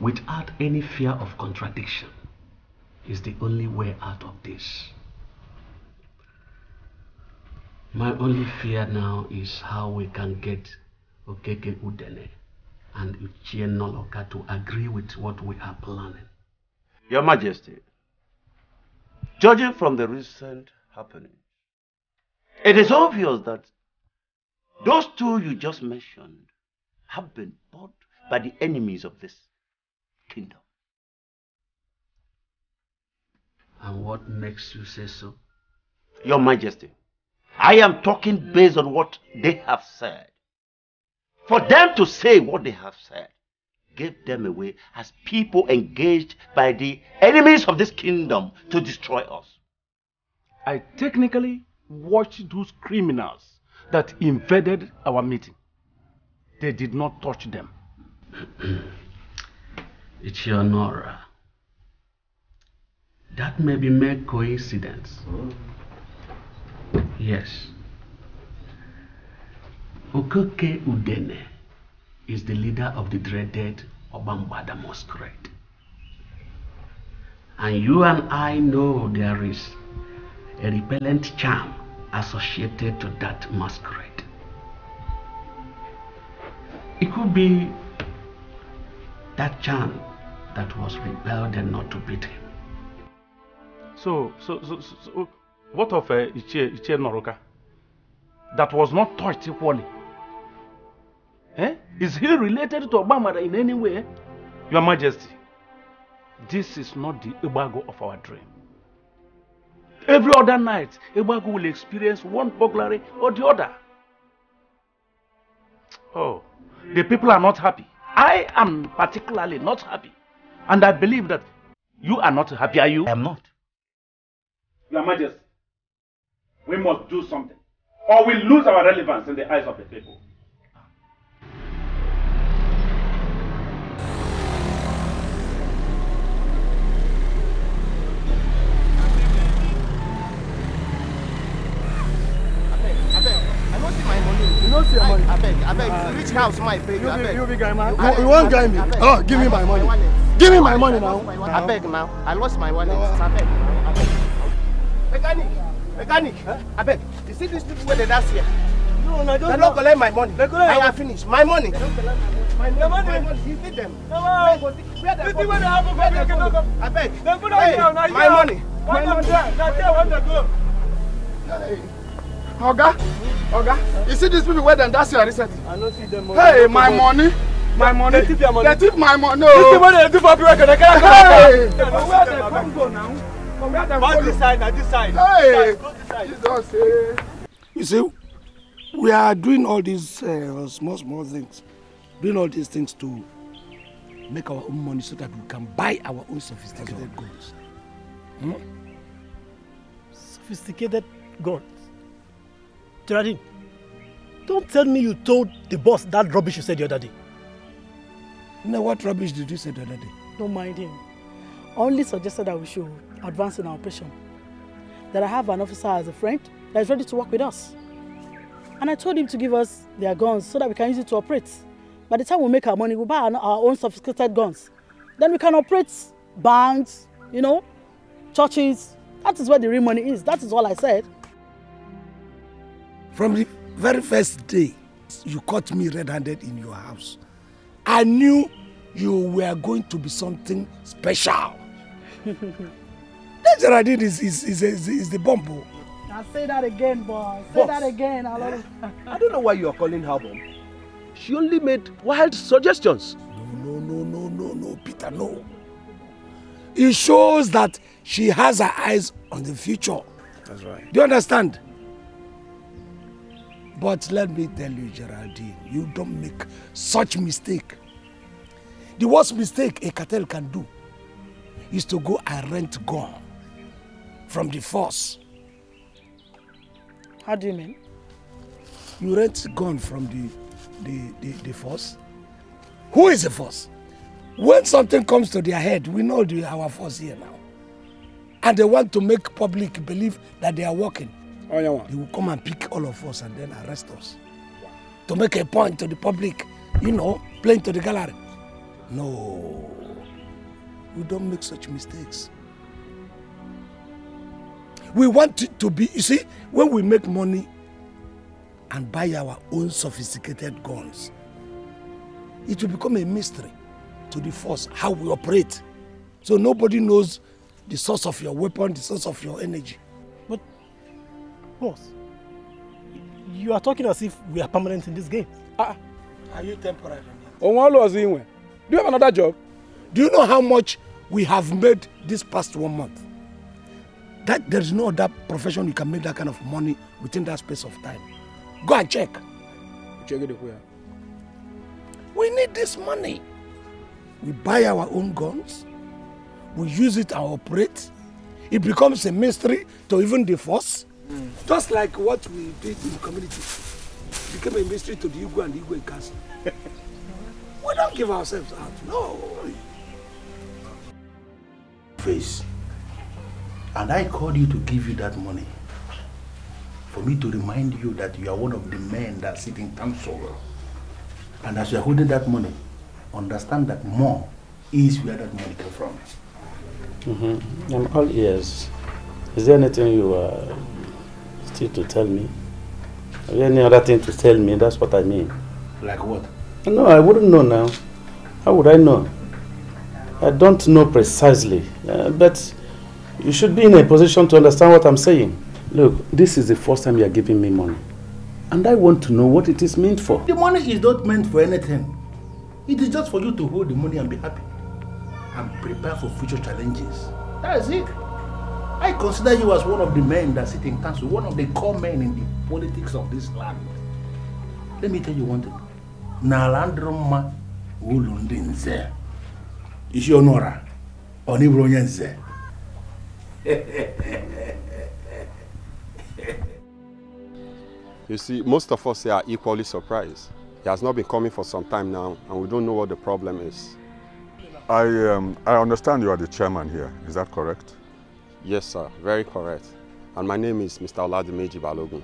without any fear of contradiction is the only way out of this. My only fear now is how we can get Okeke Udene and Uchie Noloka to agree with what we are planning. Your Majesty, judging from the recent happenings, it is obvious that those two you just mentioned have been bought by the enemies of this kingdom. And what makes you say so? Your Majesty, I am talking based on what they have said. For them to say what they have said gave them away as people engaged by the enemies of this kingdom to destroy us. I technically watched those criminals that invaded our meeting. They did not touch them. It's your Nora. That may be mere coincidence. Yes. Okeke Udene is the leader of the dreaded Obambada Masquerade. And you and I know there is a repellent charm associated to that masquerade. It could be that charm that was repelled and not to beat him. So what of Ichie Noroka? That was not touched equally. Eh? Is he related to Obama in any way? Your Majesty, this is not the Ebago of our dream. Every other night, Ebago will experience one burglary or the other. Oh, the people are not happy. I am particularly not happy. And I believe that you are not happy, are you? I am not. Your Majesty, we must do something, or we lose our relevance in the eyes of the people. I beg. Which house my pay? You be guy, man. You won't guy me. Oh, give me my money. Give me my money now. I beg now. I lost my wallet. I beg. Mechanic. Huh? I beg. You see these people where they dance here? No, don't. They don't collect my money. I am finished. My money. They don't collect my money. My money. You see them. I beg. My money. Oga, you see these people where they dance here recently? I don't see them. Hey, my money. My money. They took my money. No. They took my money. They can't go now. This side. Hey! This side. You see, we are doing all these small things. Doing all these things to make our own money so that we can buy our own sophisticated goods. Hmm? Sophisticated goods? Geraldine, don't tell me you told the boss that rubbish you said the other day. No, what rubbish did you say the other day? Don't mind him. Only suggested that we should advance in our operation. That I have an officer as a friend that is ready to work with us. And I told him to give us their guns so that we can use it to operate. By the time we make our money, we'll buy our own sophisticated guns. Then we can operate banks, churches. That is where the real money is. That is all I said. From the very first day, you caught me red-handed in your house. I knew you were going to be something special. That Geraldine is the bomb. Now say that again, boss. Say that again. I don't know why you are calling her bomb. She only made wild suggestions. No, Peter, no. It shows that she has her eyes on the future. That's right. Do you understand? But let me tell you, Geraldine, you don't make such mistake. The worst mistake a cartel can do is to go and rent gun from the force. How do you mean? You rent gun from the force? Who is the force? When something comes to their head, we know our force here now. And they want to make public believe that they are working. Oh, yeah. They will come and pick all of us and then arrest us. Yeah. To make a point to the public. playing to the gallery. No, we don't make such mistakes. We want it to be, you see, when we make money and buy our own sophisticated guns, it will become a mystery to the force, how we operate. So nobody knows the source of your weapon, the source of your energy. But, boss, you are talking as if we are permanent in this game. Are you temporary? Do you have another job? Do you know how much we have made this past 1 month? That there is no other profession you can make that kind of money within that space of time. Go and check. Check it where? We need this money. We buy our own guns. We use it and operate. It becomes a mystery to even the force. Mm. Just like what we did in the community. It became a mystery to the Igwe and the Igwe Council. We don't give ourselves out, no. Face. And I called you to give you that money. For me to remind you that you are one of the men that sit in council. And as you are holding that money, understand that more is where that money came from. Mm-hmm. I'm all ears. Is there anything you are still to tell me? Is there any other thing to tell me? That's what I mean. Like what? No, I wouldn't know now. How would I know? I don't know precisely, but you should be in a position to understand what I'm saying. Look, this is the first time you are giving me money. And I want to know what it is meant for. The money is not meant for anything. It is just for you to hold the money and be happy. And prepare for future challenges. That is it. I consider you as one of the men that sit in council, one of the core men in the politics of this land. Let me tell you one thing. Nalandroma Ulundinze. Is your Nora? Onibronyenze. You see, most of us here are equally surprised. He has not been coming for some time now, and we don't know what the problem is. I understand you are the chairman here. Is that correct? Yes, sir. Very correct. And my name is Mr. Oladimeji Balogun.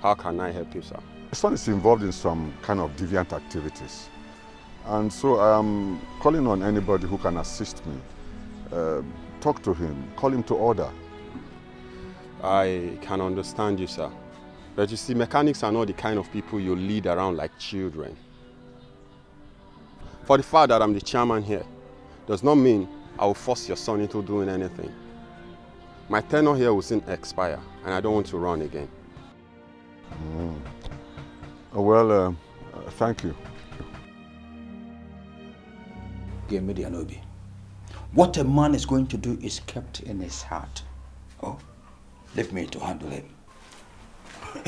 How can I help you, sir? My son is involved in some kind of deviant activities. And so I am calling on anybody who can assist me. Talk to him. Call him to order. I can understand you, sir. But you see, mechanics are not the kind of people you lead around like children. For the fact that I'm the chairman here does not mean I will force your son into doing anything. My tenure here will soon expire, and I don't want to run again. Mm. Well, thank you. Gemidi Anobi, what a man is going to do is kept in his heart. Oh, leave me to handle him. I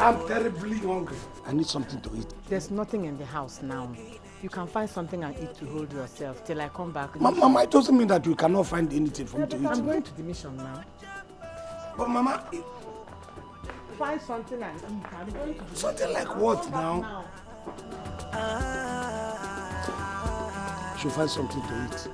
am terribly hungry. I need something to eat. There's nothing in the house now. You can find something and eat to hold yourself till I come back. Mama, it doesn't mean that we cannot find anything for me to eat. I'm going to the mission now. But Mama, find something and eat. I'm going to do something like what now? She'll find something to eat.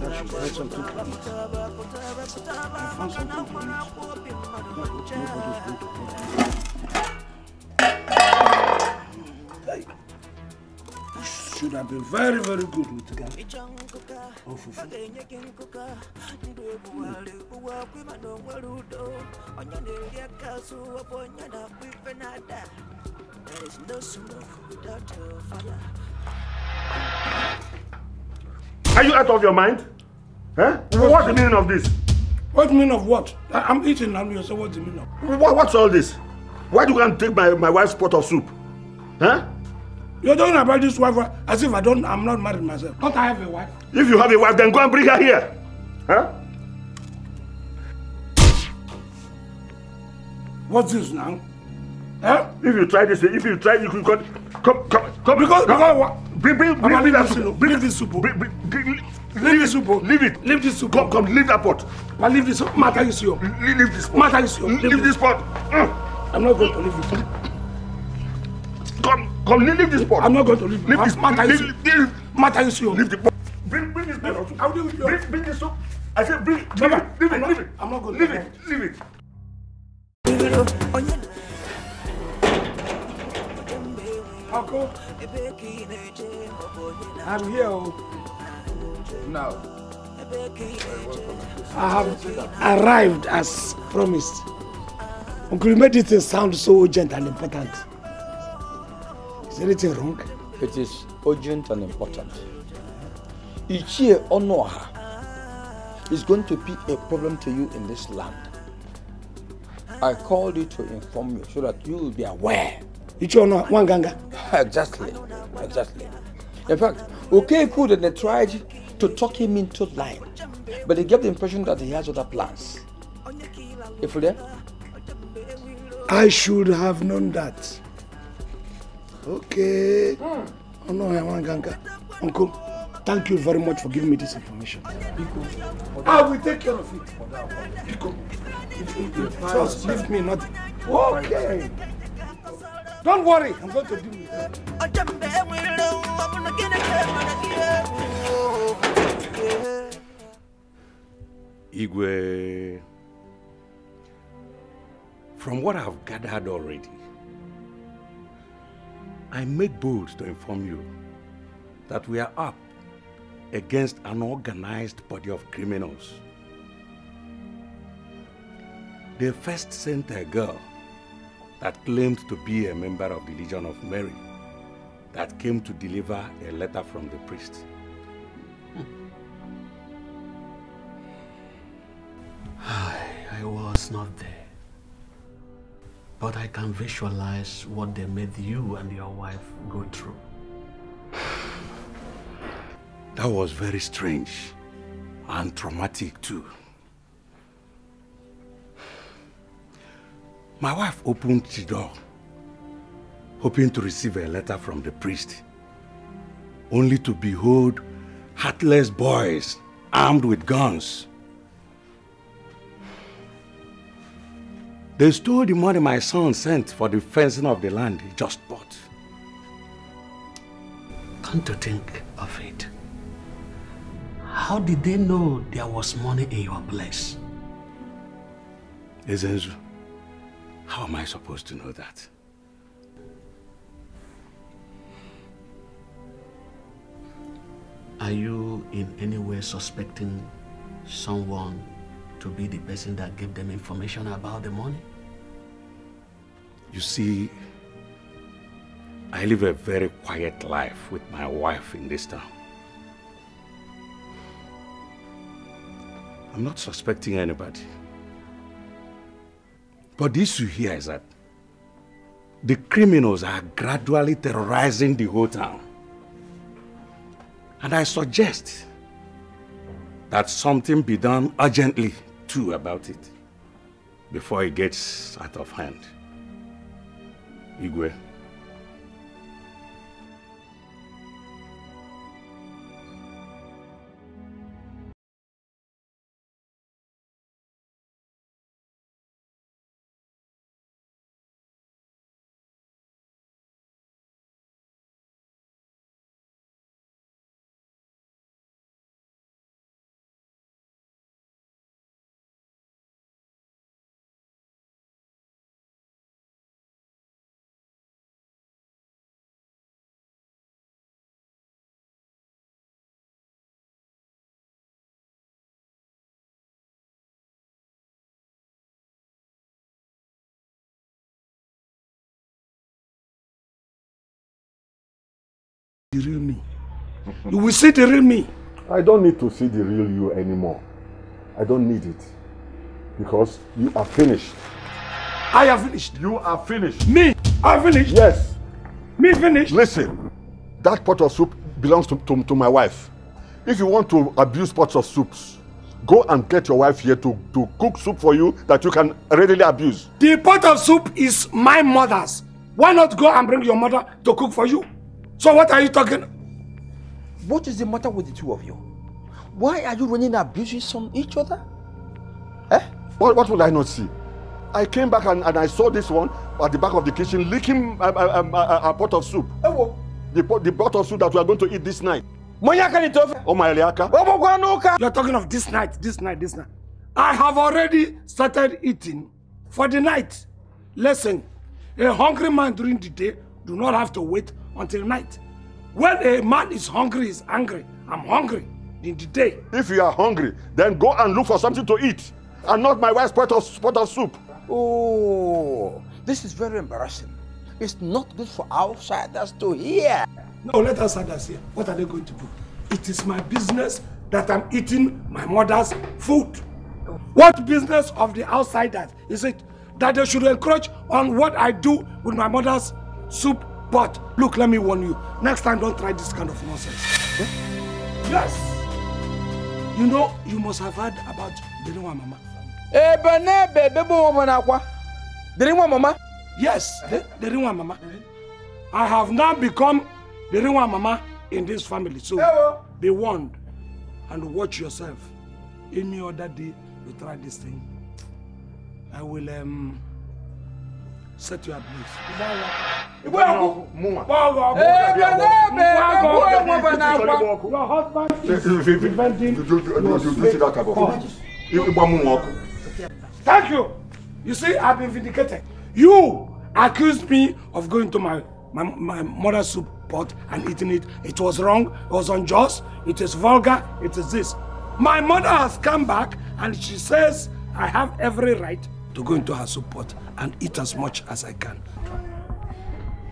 Should have been very good with that. There is no smoke without a fire. Are you out of your mind? Huh? What's the meaning of this? What meaning of what? I'm eating now, so what's the meaning of? What's all this? Why do you want to take my wife's pot of soup? Huh? You're talking about this wife as if I'm not married myself. Don't I have a wife? If you have a wife, then go and bring her here. Huh? What's this now? Huh? If you try this, you can come. Because what? Bring that soup. Bring this soup. Leave this soup. Leave it. Leave this soup. Come, leave that pot. But leave this soup. Matter is yours. Leave this pot. Matter is yours. Leave this pot. I'm not going to leave it. Come, leave this pot. I'm not going to leave it. Leave this pot. Matter is yours. Leave the pot. Bring this pot. How do you do it? Bring this soup. I said bring. Leave it. I'm not going to leave it. Leave it. Uncle, I'm here. Now, I have arrived as promised. Uncle, you made it sound so urgent and important. Is anything wrong? It is urgent and important. Ichie Onoha is going to be a problem to you in this land. I called you to inform you so that you will be aware. Exactly. In fact, Okeku they tried to talk him into lying, but he gave the impression that he has other plans. Ifule, I should have known that. Okay. Uncle, thank you very much for giving me this information. I will take care of it. Trust, leave me nothing. Okay. Don't worry, I'm going to deal with that. Igwe, from what I've gathered already, I made bold to inform you that we are up against an organized body of criminals. They first sent a girl that claimed to be a member of the Legion of Mary that came to deliver a letter from the priest. I was not there, but I can visualize what they made you and your wife go through. That was very strange and traumatic too. My wife opened the door, hoping to receive a letter from the priest, only to behold heartless boys armed with guns. They stole the money my son sent for the fencing of the land he just bought. Come to think of it, how did they know there was money in your place? Ezenzu, how am I supposed to know that? Are you in any way suspecting someone to be the person that gave them information about the money? You see, I live a very quiet life with my wife in this town. I'm not suspecting anybody. But the issue here is that the criminals are gradually terrorizing the whole town. And I suggest that something be done urgently too about it before it gets out of hand. Igwe. the real me. You will see the real me. I don't need to see the real you anymore. I don't need it. Because you are finished. I am finished. You are finished. Me? I'm finished? Yes. Me finished? Listen, that pot of soup belongs to my wife. If you want to abuse pots of soups, go and get your wife here to cook soup for you that you can readily abuse. The pot of soup is my mother's. Why not go and bring your mother to cook for you? So what are you talking? What is the matter with the two of you? Why are you running abuses on each other? Eh? What would I not see? I came back and I saw this one at the back of the kitchen licking a pot of soup. Oh. The pot of soup that we are going to eat this night. Oh, my Eliaka. You're talking of this night, this night, this night. I have already started eating for the night. Listen, a hungry man during the day do not have to wait until night. When a man is hungry, he's angry. I'm hungry in the day. If you are hungry, then go and look for something to eat and not my wife's pot of soup. Oh, this is very embarrassing. It's not good for outsiders to hear. No, let outsiders hear. What are they going to do? It is my business that I'm eating my mother's food. What business of the outsiders is it that they should encroach on what I do with my mother's soup pot? Look, let me warn you. Next time, don't try this kind of nonsense. Eh? Yes. You know, you must have heard about Benua Mama. Yes, the Ringwa Mama. I have now become the Ringwa Mama in this family. So hello. Be warned and watch yourself. Any other day you try this thing, I will set you at peace. Your husband is preventing yourself. Thank you. You see, I've been vindicated. You accused me of going to my mother's soup pot and eating it. It was wrong. It was unjust. It is vulgar. It is this. My mother has come back and she says I have every right to go into her soup pot and eat as much as I can.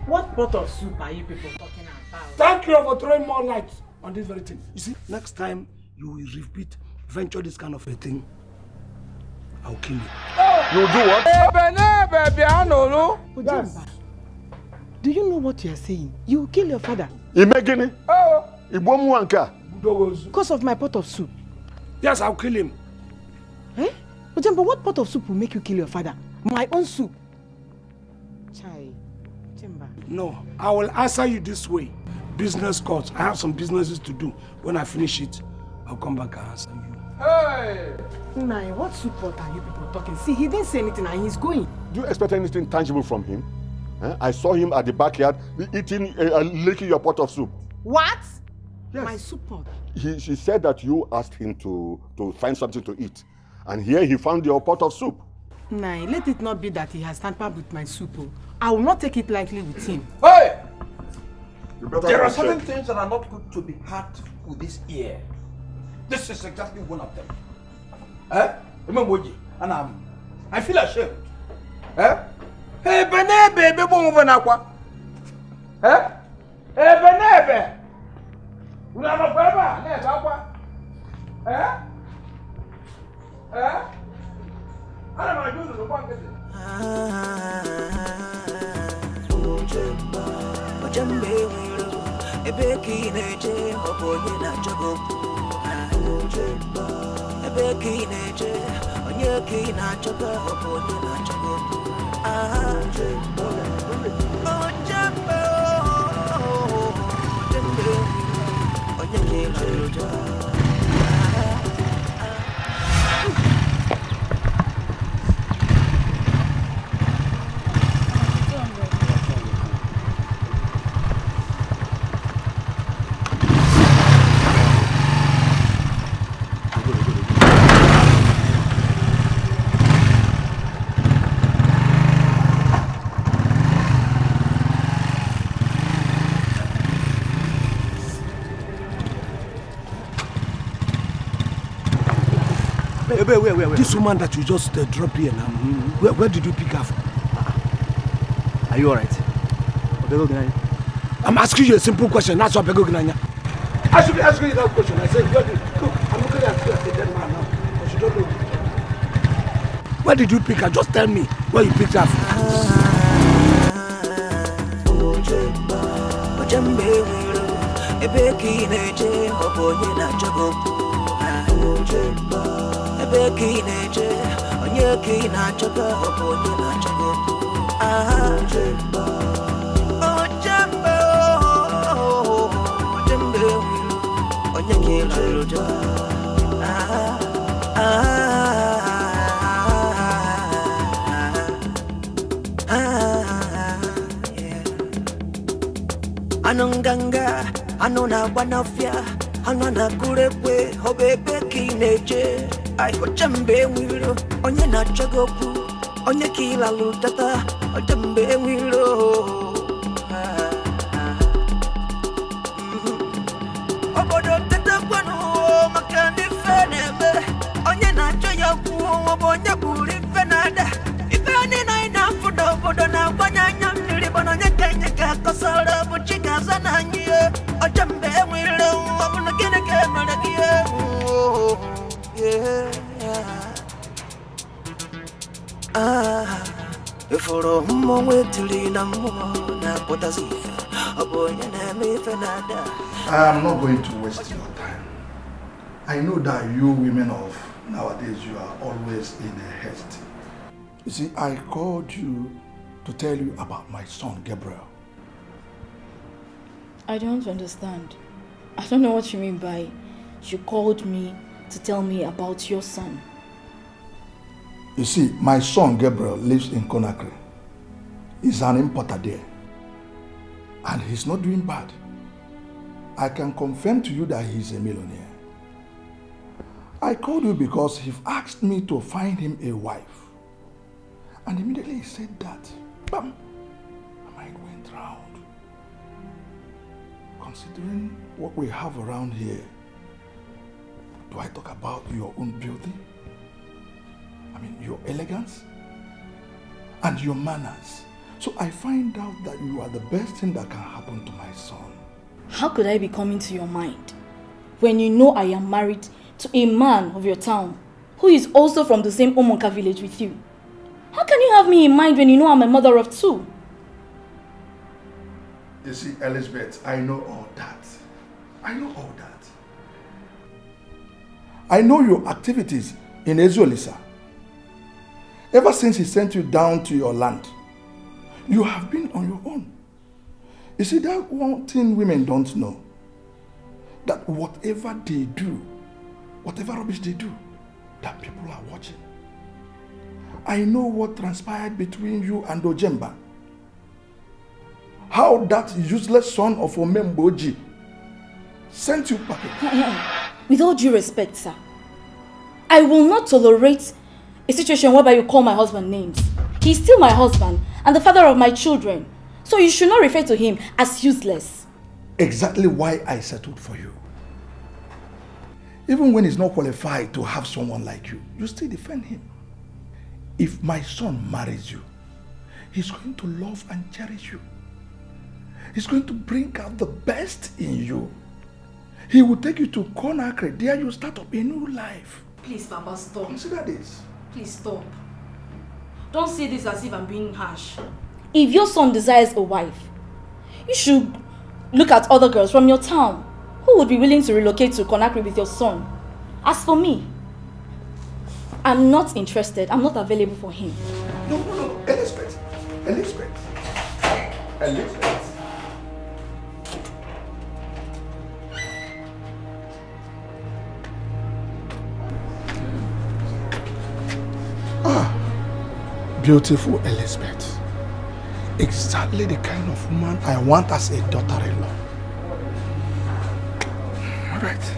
What pot of soup are you people talking about? Thank you for throwing more light on this very thing. You see, next time you will repeat. Venture this kind of a thing, I'll kill you. You do what? Yes. Do you know what you are saying? You will kill your father. Because of my pot of soup. Yes, I'll kill him. Eh? But what pot of soup will make you kill your father? My own soup. Chai. No, I will answer you this way. Business calls. I have some businesses to do. When I finish it, I'll come back and answer you. Hey! Nai, what support are you people talking? See, he didn't say anything and he's going. Do you expect anything tangible from him? Huh? I saw him at the backyard eating, licking your pot of soup. What? Yes. My soup pot? She said that you asked him to find something to eat. And here he found your pot of soup. Nai, let it not be that he has tampered with my soup. I will not take it lightly with him. Hey! There are certain things that are not good to be had with this ear. This is exactly one of them. Eh? And I feel ashamed. Eh? Hey, baby, eh? Hey, we are not forever. Eh? Eh? I don't know what I'm doing. Wait. This woman that you just dropped here now, where did you pick her from? Are you alright? I'm asking you a simple question. That's what Pego Gnanya. I should be asking you that question. I said, look, I'm looking at you as a dead man now. But you don't know. Where did you pick her? Just tell me where you picked her from. Anonganga, anona banafia, anona kurepe, hobebe kineje. I go jambe wiro, onye na chagopu, onye kila lutata, jambe wiro. I'm not going to waste your time. I know that you women of nowadays, you are always in a haste. You see, I called you to tell you about my son, Gabriel. I don't understand. I don't know what you mean by you called me to tell me about your son. You see, my son, Gabriel, lives in Conakry. He's an importer there. And he's not doing bad. I can confirm to you that he's a millionaire. I called you because he asked me to find him a wife. And immediately he said that. Bam! My mind went round. Considering what we have around here, do I talk about your own beauty? I mean, your elegance and your manners. So I find out that you are the best thing that can happen to my son. How could I be coming to your mind when you know I am married to a man of your town who is also from the same Omonka village with you? How can you have me in mind when you know I'm a mother of two? You see, Elizabeth, I know all that. I know all that. I know your activities in Ezuolisa. Ever since he sent you down to your land, you have been on your own. You see, that one thing women don't know, that whatever they do, whatever rubbish they do, that people are watching. I know what transpired between you and Ojemba. How that useless son of Omemboji sent you packing. With all due respect, sir, I will not tolerate a situation whereby you call my husband names. He's still my husband and the father of my children. So you should not refer to him as useless. Exactly why I settled for you. Even when he's not qualified to have someone like you, you still defend him. If my son marries you, he's going to love and cherish you. He's going to bring out the best in you. He will take you to Conakry. There you start up a new life. Please, Papa, stop. Consider this. Please stop. Don't say this as if I'm being harsh. If your son desires a wife, you should look at other girls from your town who would be willing to relocate to Conakry with your son. As for me, I'm not interested. I'm not available for him. No. Elizabeth. Ah, beautiful Elizabeth. Exactly the kind of woman I want as a daughter-in-law. All right.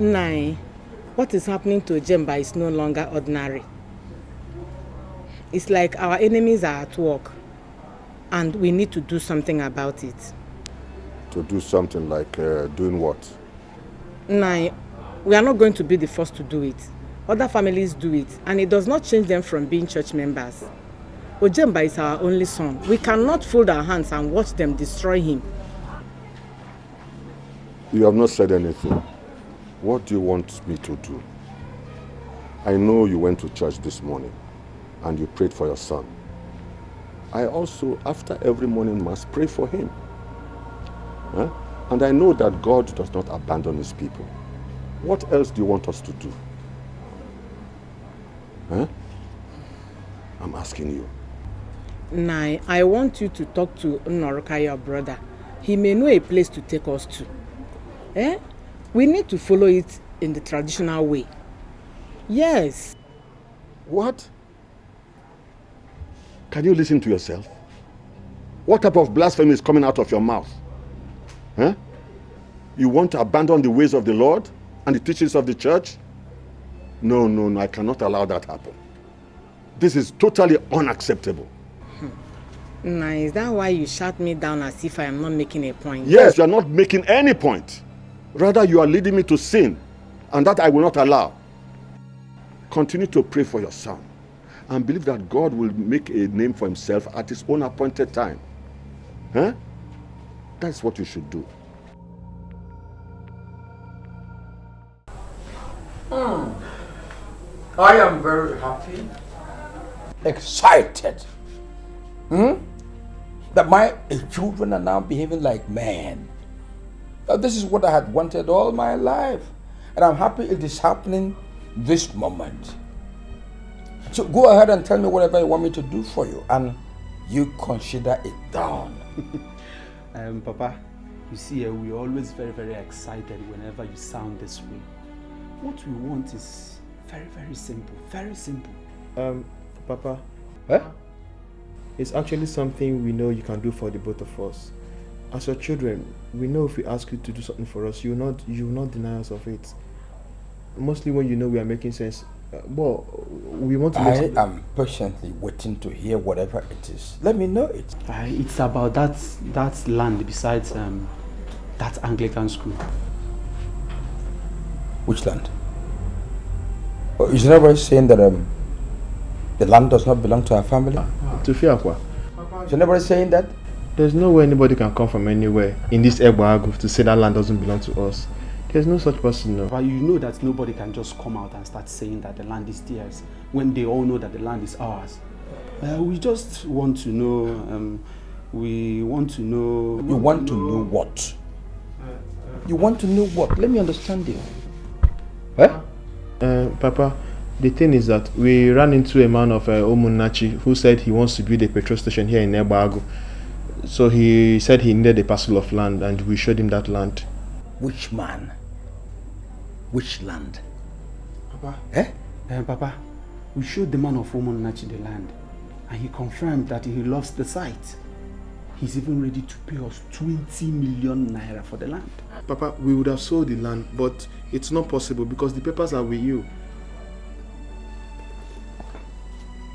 Nai, what is happening to Ojemba is no longer ordinary. It's like our enemies are at work and we need to do something about it. To do something like doing what? Nai, we are not going to be the first to do it. Other families do it, and it does not change them from being church members. Ojemba is our only son. We cannot fold our hands and watch them destroy him. You have not said anything. What do you want me to do? I know you went to church this morning and you prayed for your son. I also, after every morning mass, pray for him. Huh? And I know that God does not abandon his people. What else do you want us to do? Huh? I'm asking you. Nai, I want you to talk to Nnoruka, your brother. He may know a place to take us to. Eh? We need to follow it in the traditional way. Yes. What? Can you listen to yourself? What type of blasphemy is coming out of your mouth? Huh? You want to abandon the ways of the Lord and the teachings of the church? No, no, no, I cannot allow that to happen. This is totally unacceptable. Now, is that why you shut me down as if I am not making a point? Yes, you are not making any point. Rather, you are leading me to sin, and that I will not allow. Continue to pray for your son and believe that God will make a name for himself at his own appointed time. Huh? That's what you should do. I am very happy, excited, that my children are now behaving like men. Now, this is what I had wanted all my life, and I'm happy it is happening this moment. So go ahead and tell me whatever you want me to do for you, and you consider it done. Papa, you see, we're always very, very excited whenever you sound this way. What we want is very, very simple, very simple. Papa, it's actually something we know you can do for the both of us. As your children, we know if we ask you to do something for us, you will not deny us of it. Mostly when you know we are making sense. Well, we want to. I am patiently waiting to hear whatever it is. Let me know it. It's about that land besides that Anglican school. Which land? Oh, is nobody saying that the land does not belong to our family? To Fiakwa. Is nobody saying that? There's no way anybody can come from anywhere in this Egwuagu to say that land doesn't belong to us. There's no such person, no. But you know that nobody can just come out and start saying that the land is theirs when they all know that the land is ours. We just want to know, You want to know what? You want to know what? Let me understand you. Papa, the thing is that we ran into a man of Omunachi who said he wants to build a petrol station here in Egwuagu. So he said he needed a parcel of land and we showed him that land. Which man? Which land? Papa? Papa, we showed the man of Omunachi the land and he confirmed that he loves the site. He's even ready to pay us 20 million naira for the land. Papa, we would have sold the land, but it's not possible because the papers are with you.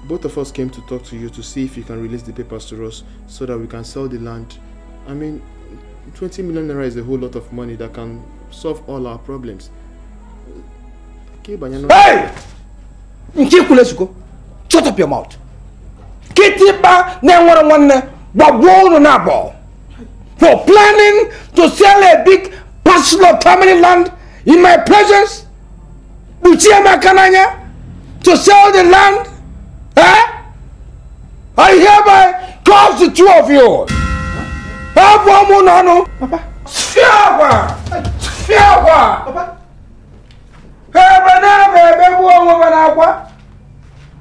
Both of us came to talk to you to see if you can release the papers to us so that we can sell the land. I mean, 20 million naira is a whole lot of money that can solve all our problems. Hey! Let's go. Shut up your mouth. For planning to sell a big parcel of family land in my presence, to sell the land. I hereby cause the two of you. Papa.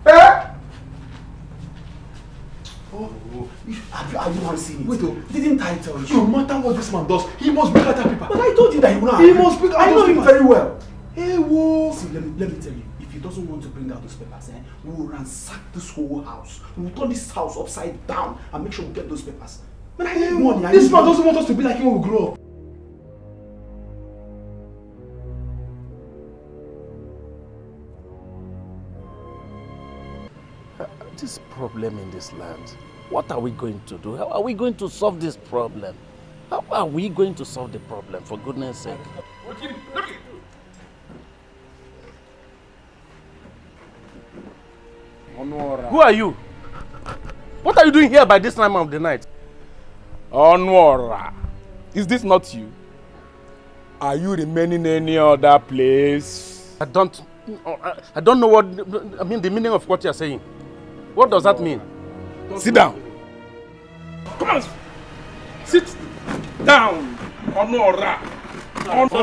Papa. Have you not seen it? Wait, didn't I tell you? No matter what this man does, he must bring other people. But I told you that he will not. He must bring. I know him very well. Hey, whoa. See, let me tell you. He doesn't want to bring out those papers, eh? We will ransack this whole house. We will turn this house upside down and make sure we get those papers. But I need money. This man doesn't want us to be like him when we grow up. This problem in this land, what are we going to do? How are we going to solve this problem? How are we going to solve the problem, for goodness sake? Onwara. Who are you? What are you doing here by this time of the night? Onwara, is this not you? Are you remaining any other place? I don't know what I mean. The meaning of what you are saying. What does that mean? Sit down. Come on, sit down, Onwara. Let's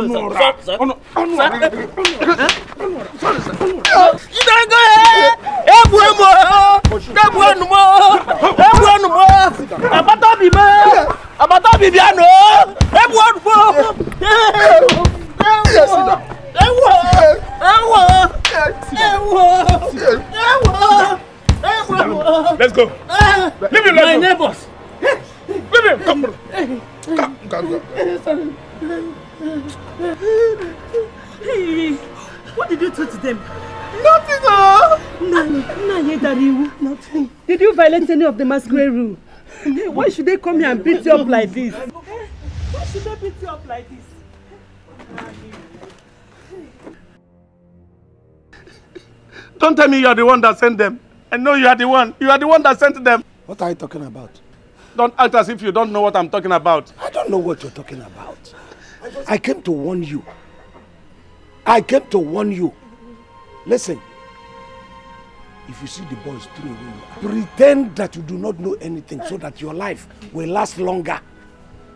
go. Leave him. My neighbors. Leave him. Come. Hey, what did you do to them? Nothing, no. Nothing. Did you violate any of the masquerade rule? Why should they come here and beat you up like this? Why should they beat you up like this? Don't tell me you are the one that sent them. I know you are the one. You are the one that sent them. What are you talking about? Don't act as if you don't know what I'm talking about. I don't know what you're talking about. I came to warn you. I came to warn you. Listen. If you see the boys through a window, pretend that you do not know anything so that your life will last longer.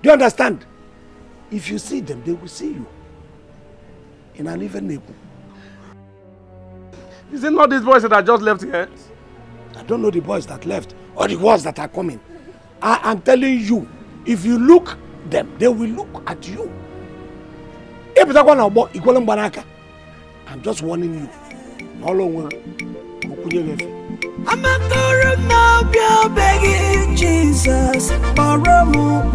Do you understand? If you see them, they will see you. In an even neighbor. Is it not these boys that I just left here? I don't know the boys that left or the ones that are coming. I am telling you, if you look them, they will look at you. I'm just warning you. I'm a girl begging Jesus for a move.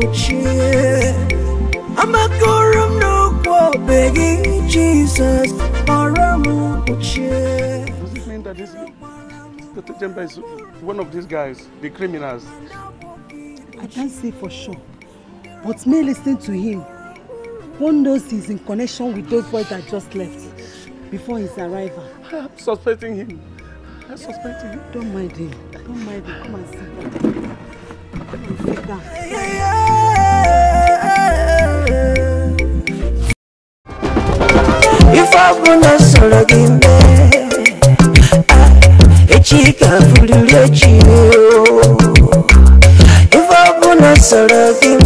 I'm a girl begging Jesus for a move. Does this mean that this Dr. Jemba is one of these guys, the criminals? I can't say for sure. But me listening to him, one knows he's in connection with those boys that just left before his arrival. I'm suspecting him. I'm suspecting him. Don't mind him. Don't mind him. Come and sit down. Come and sit down. If I'm gonna solo game, a chica for the chill. If I'm gonna solo game.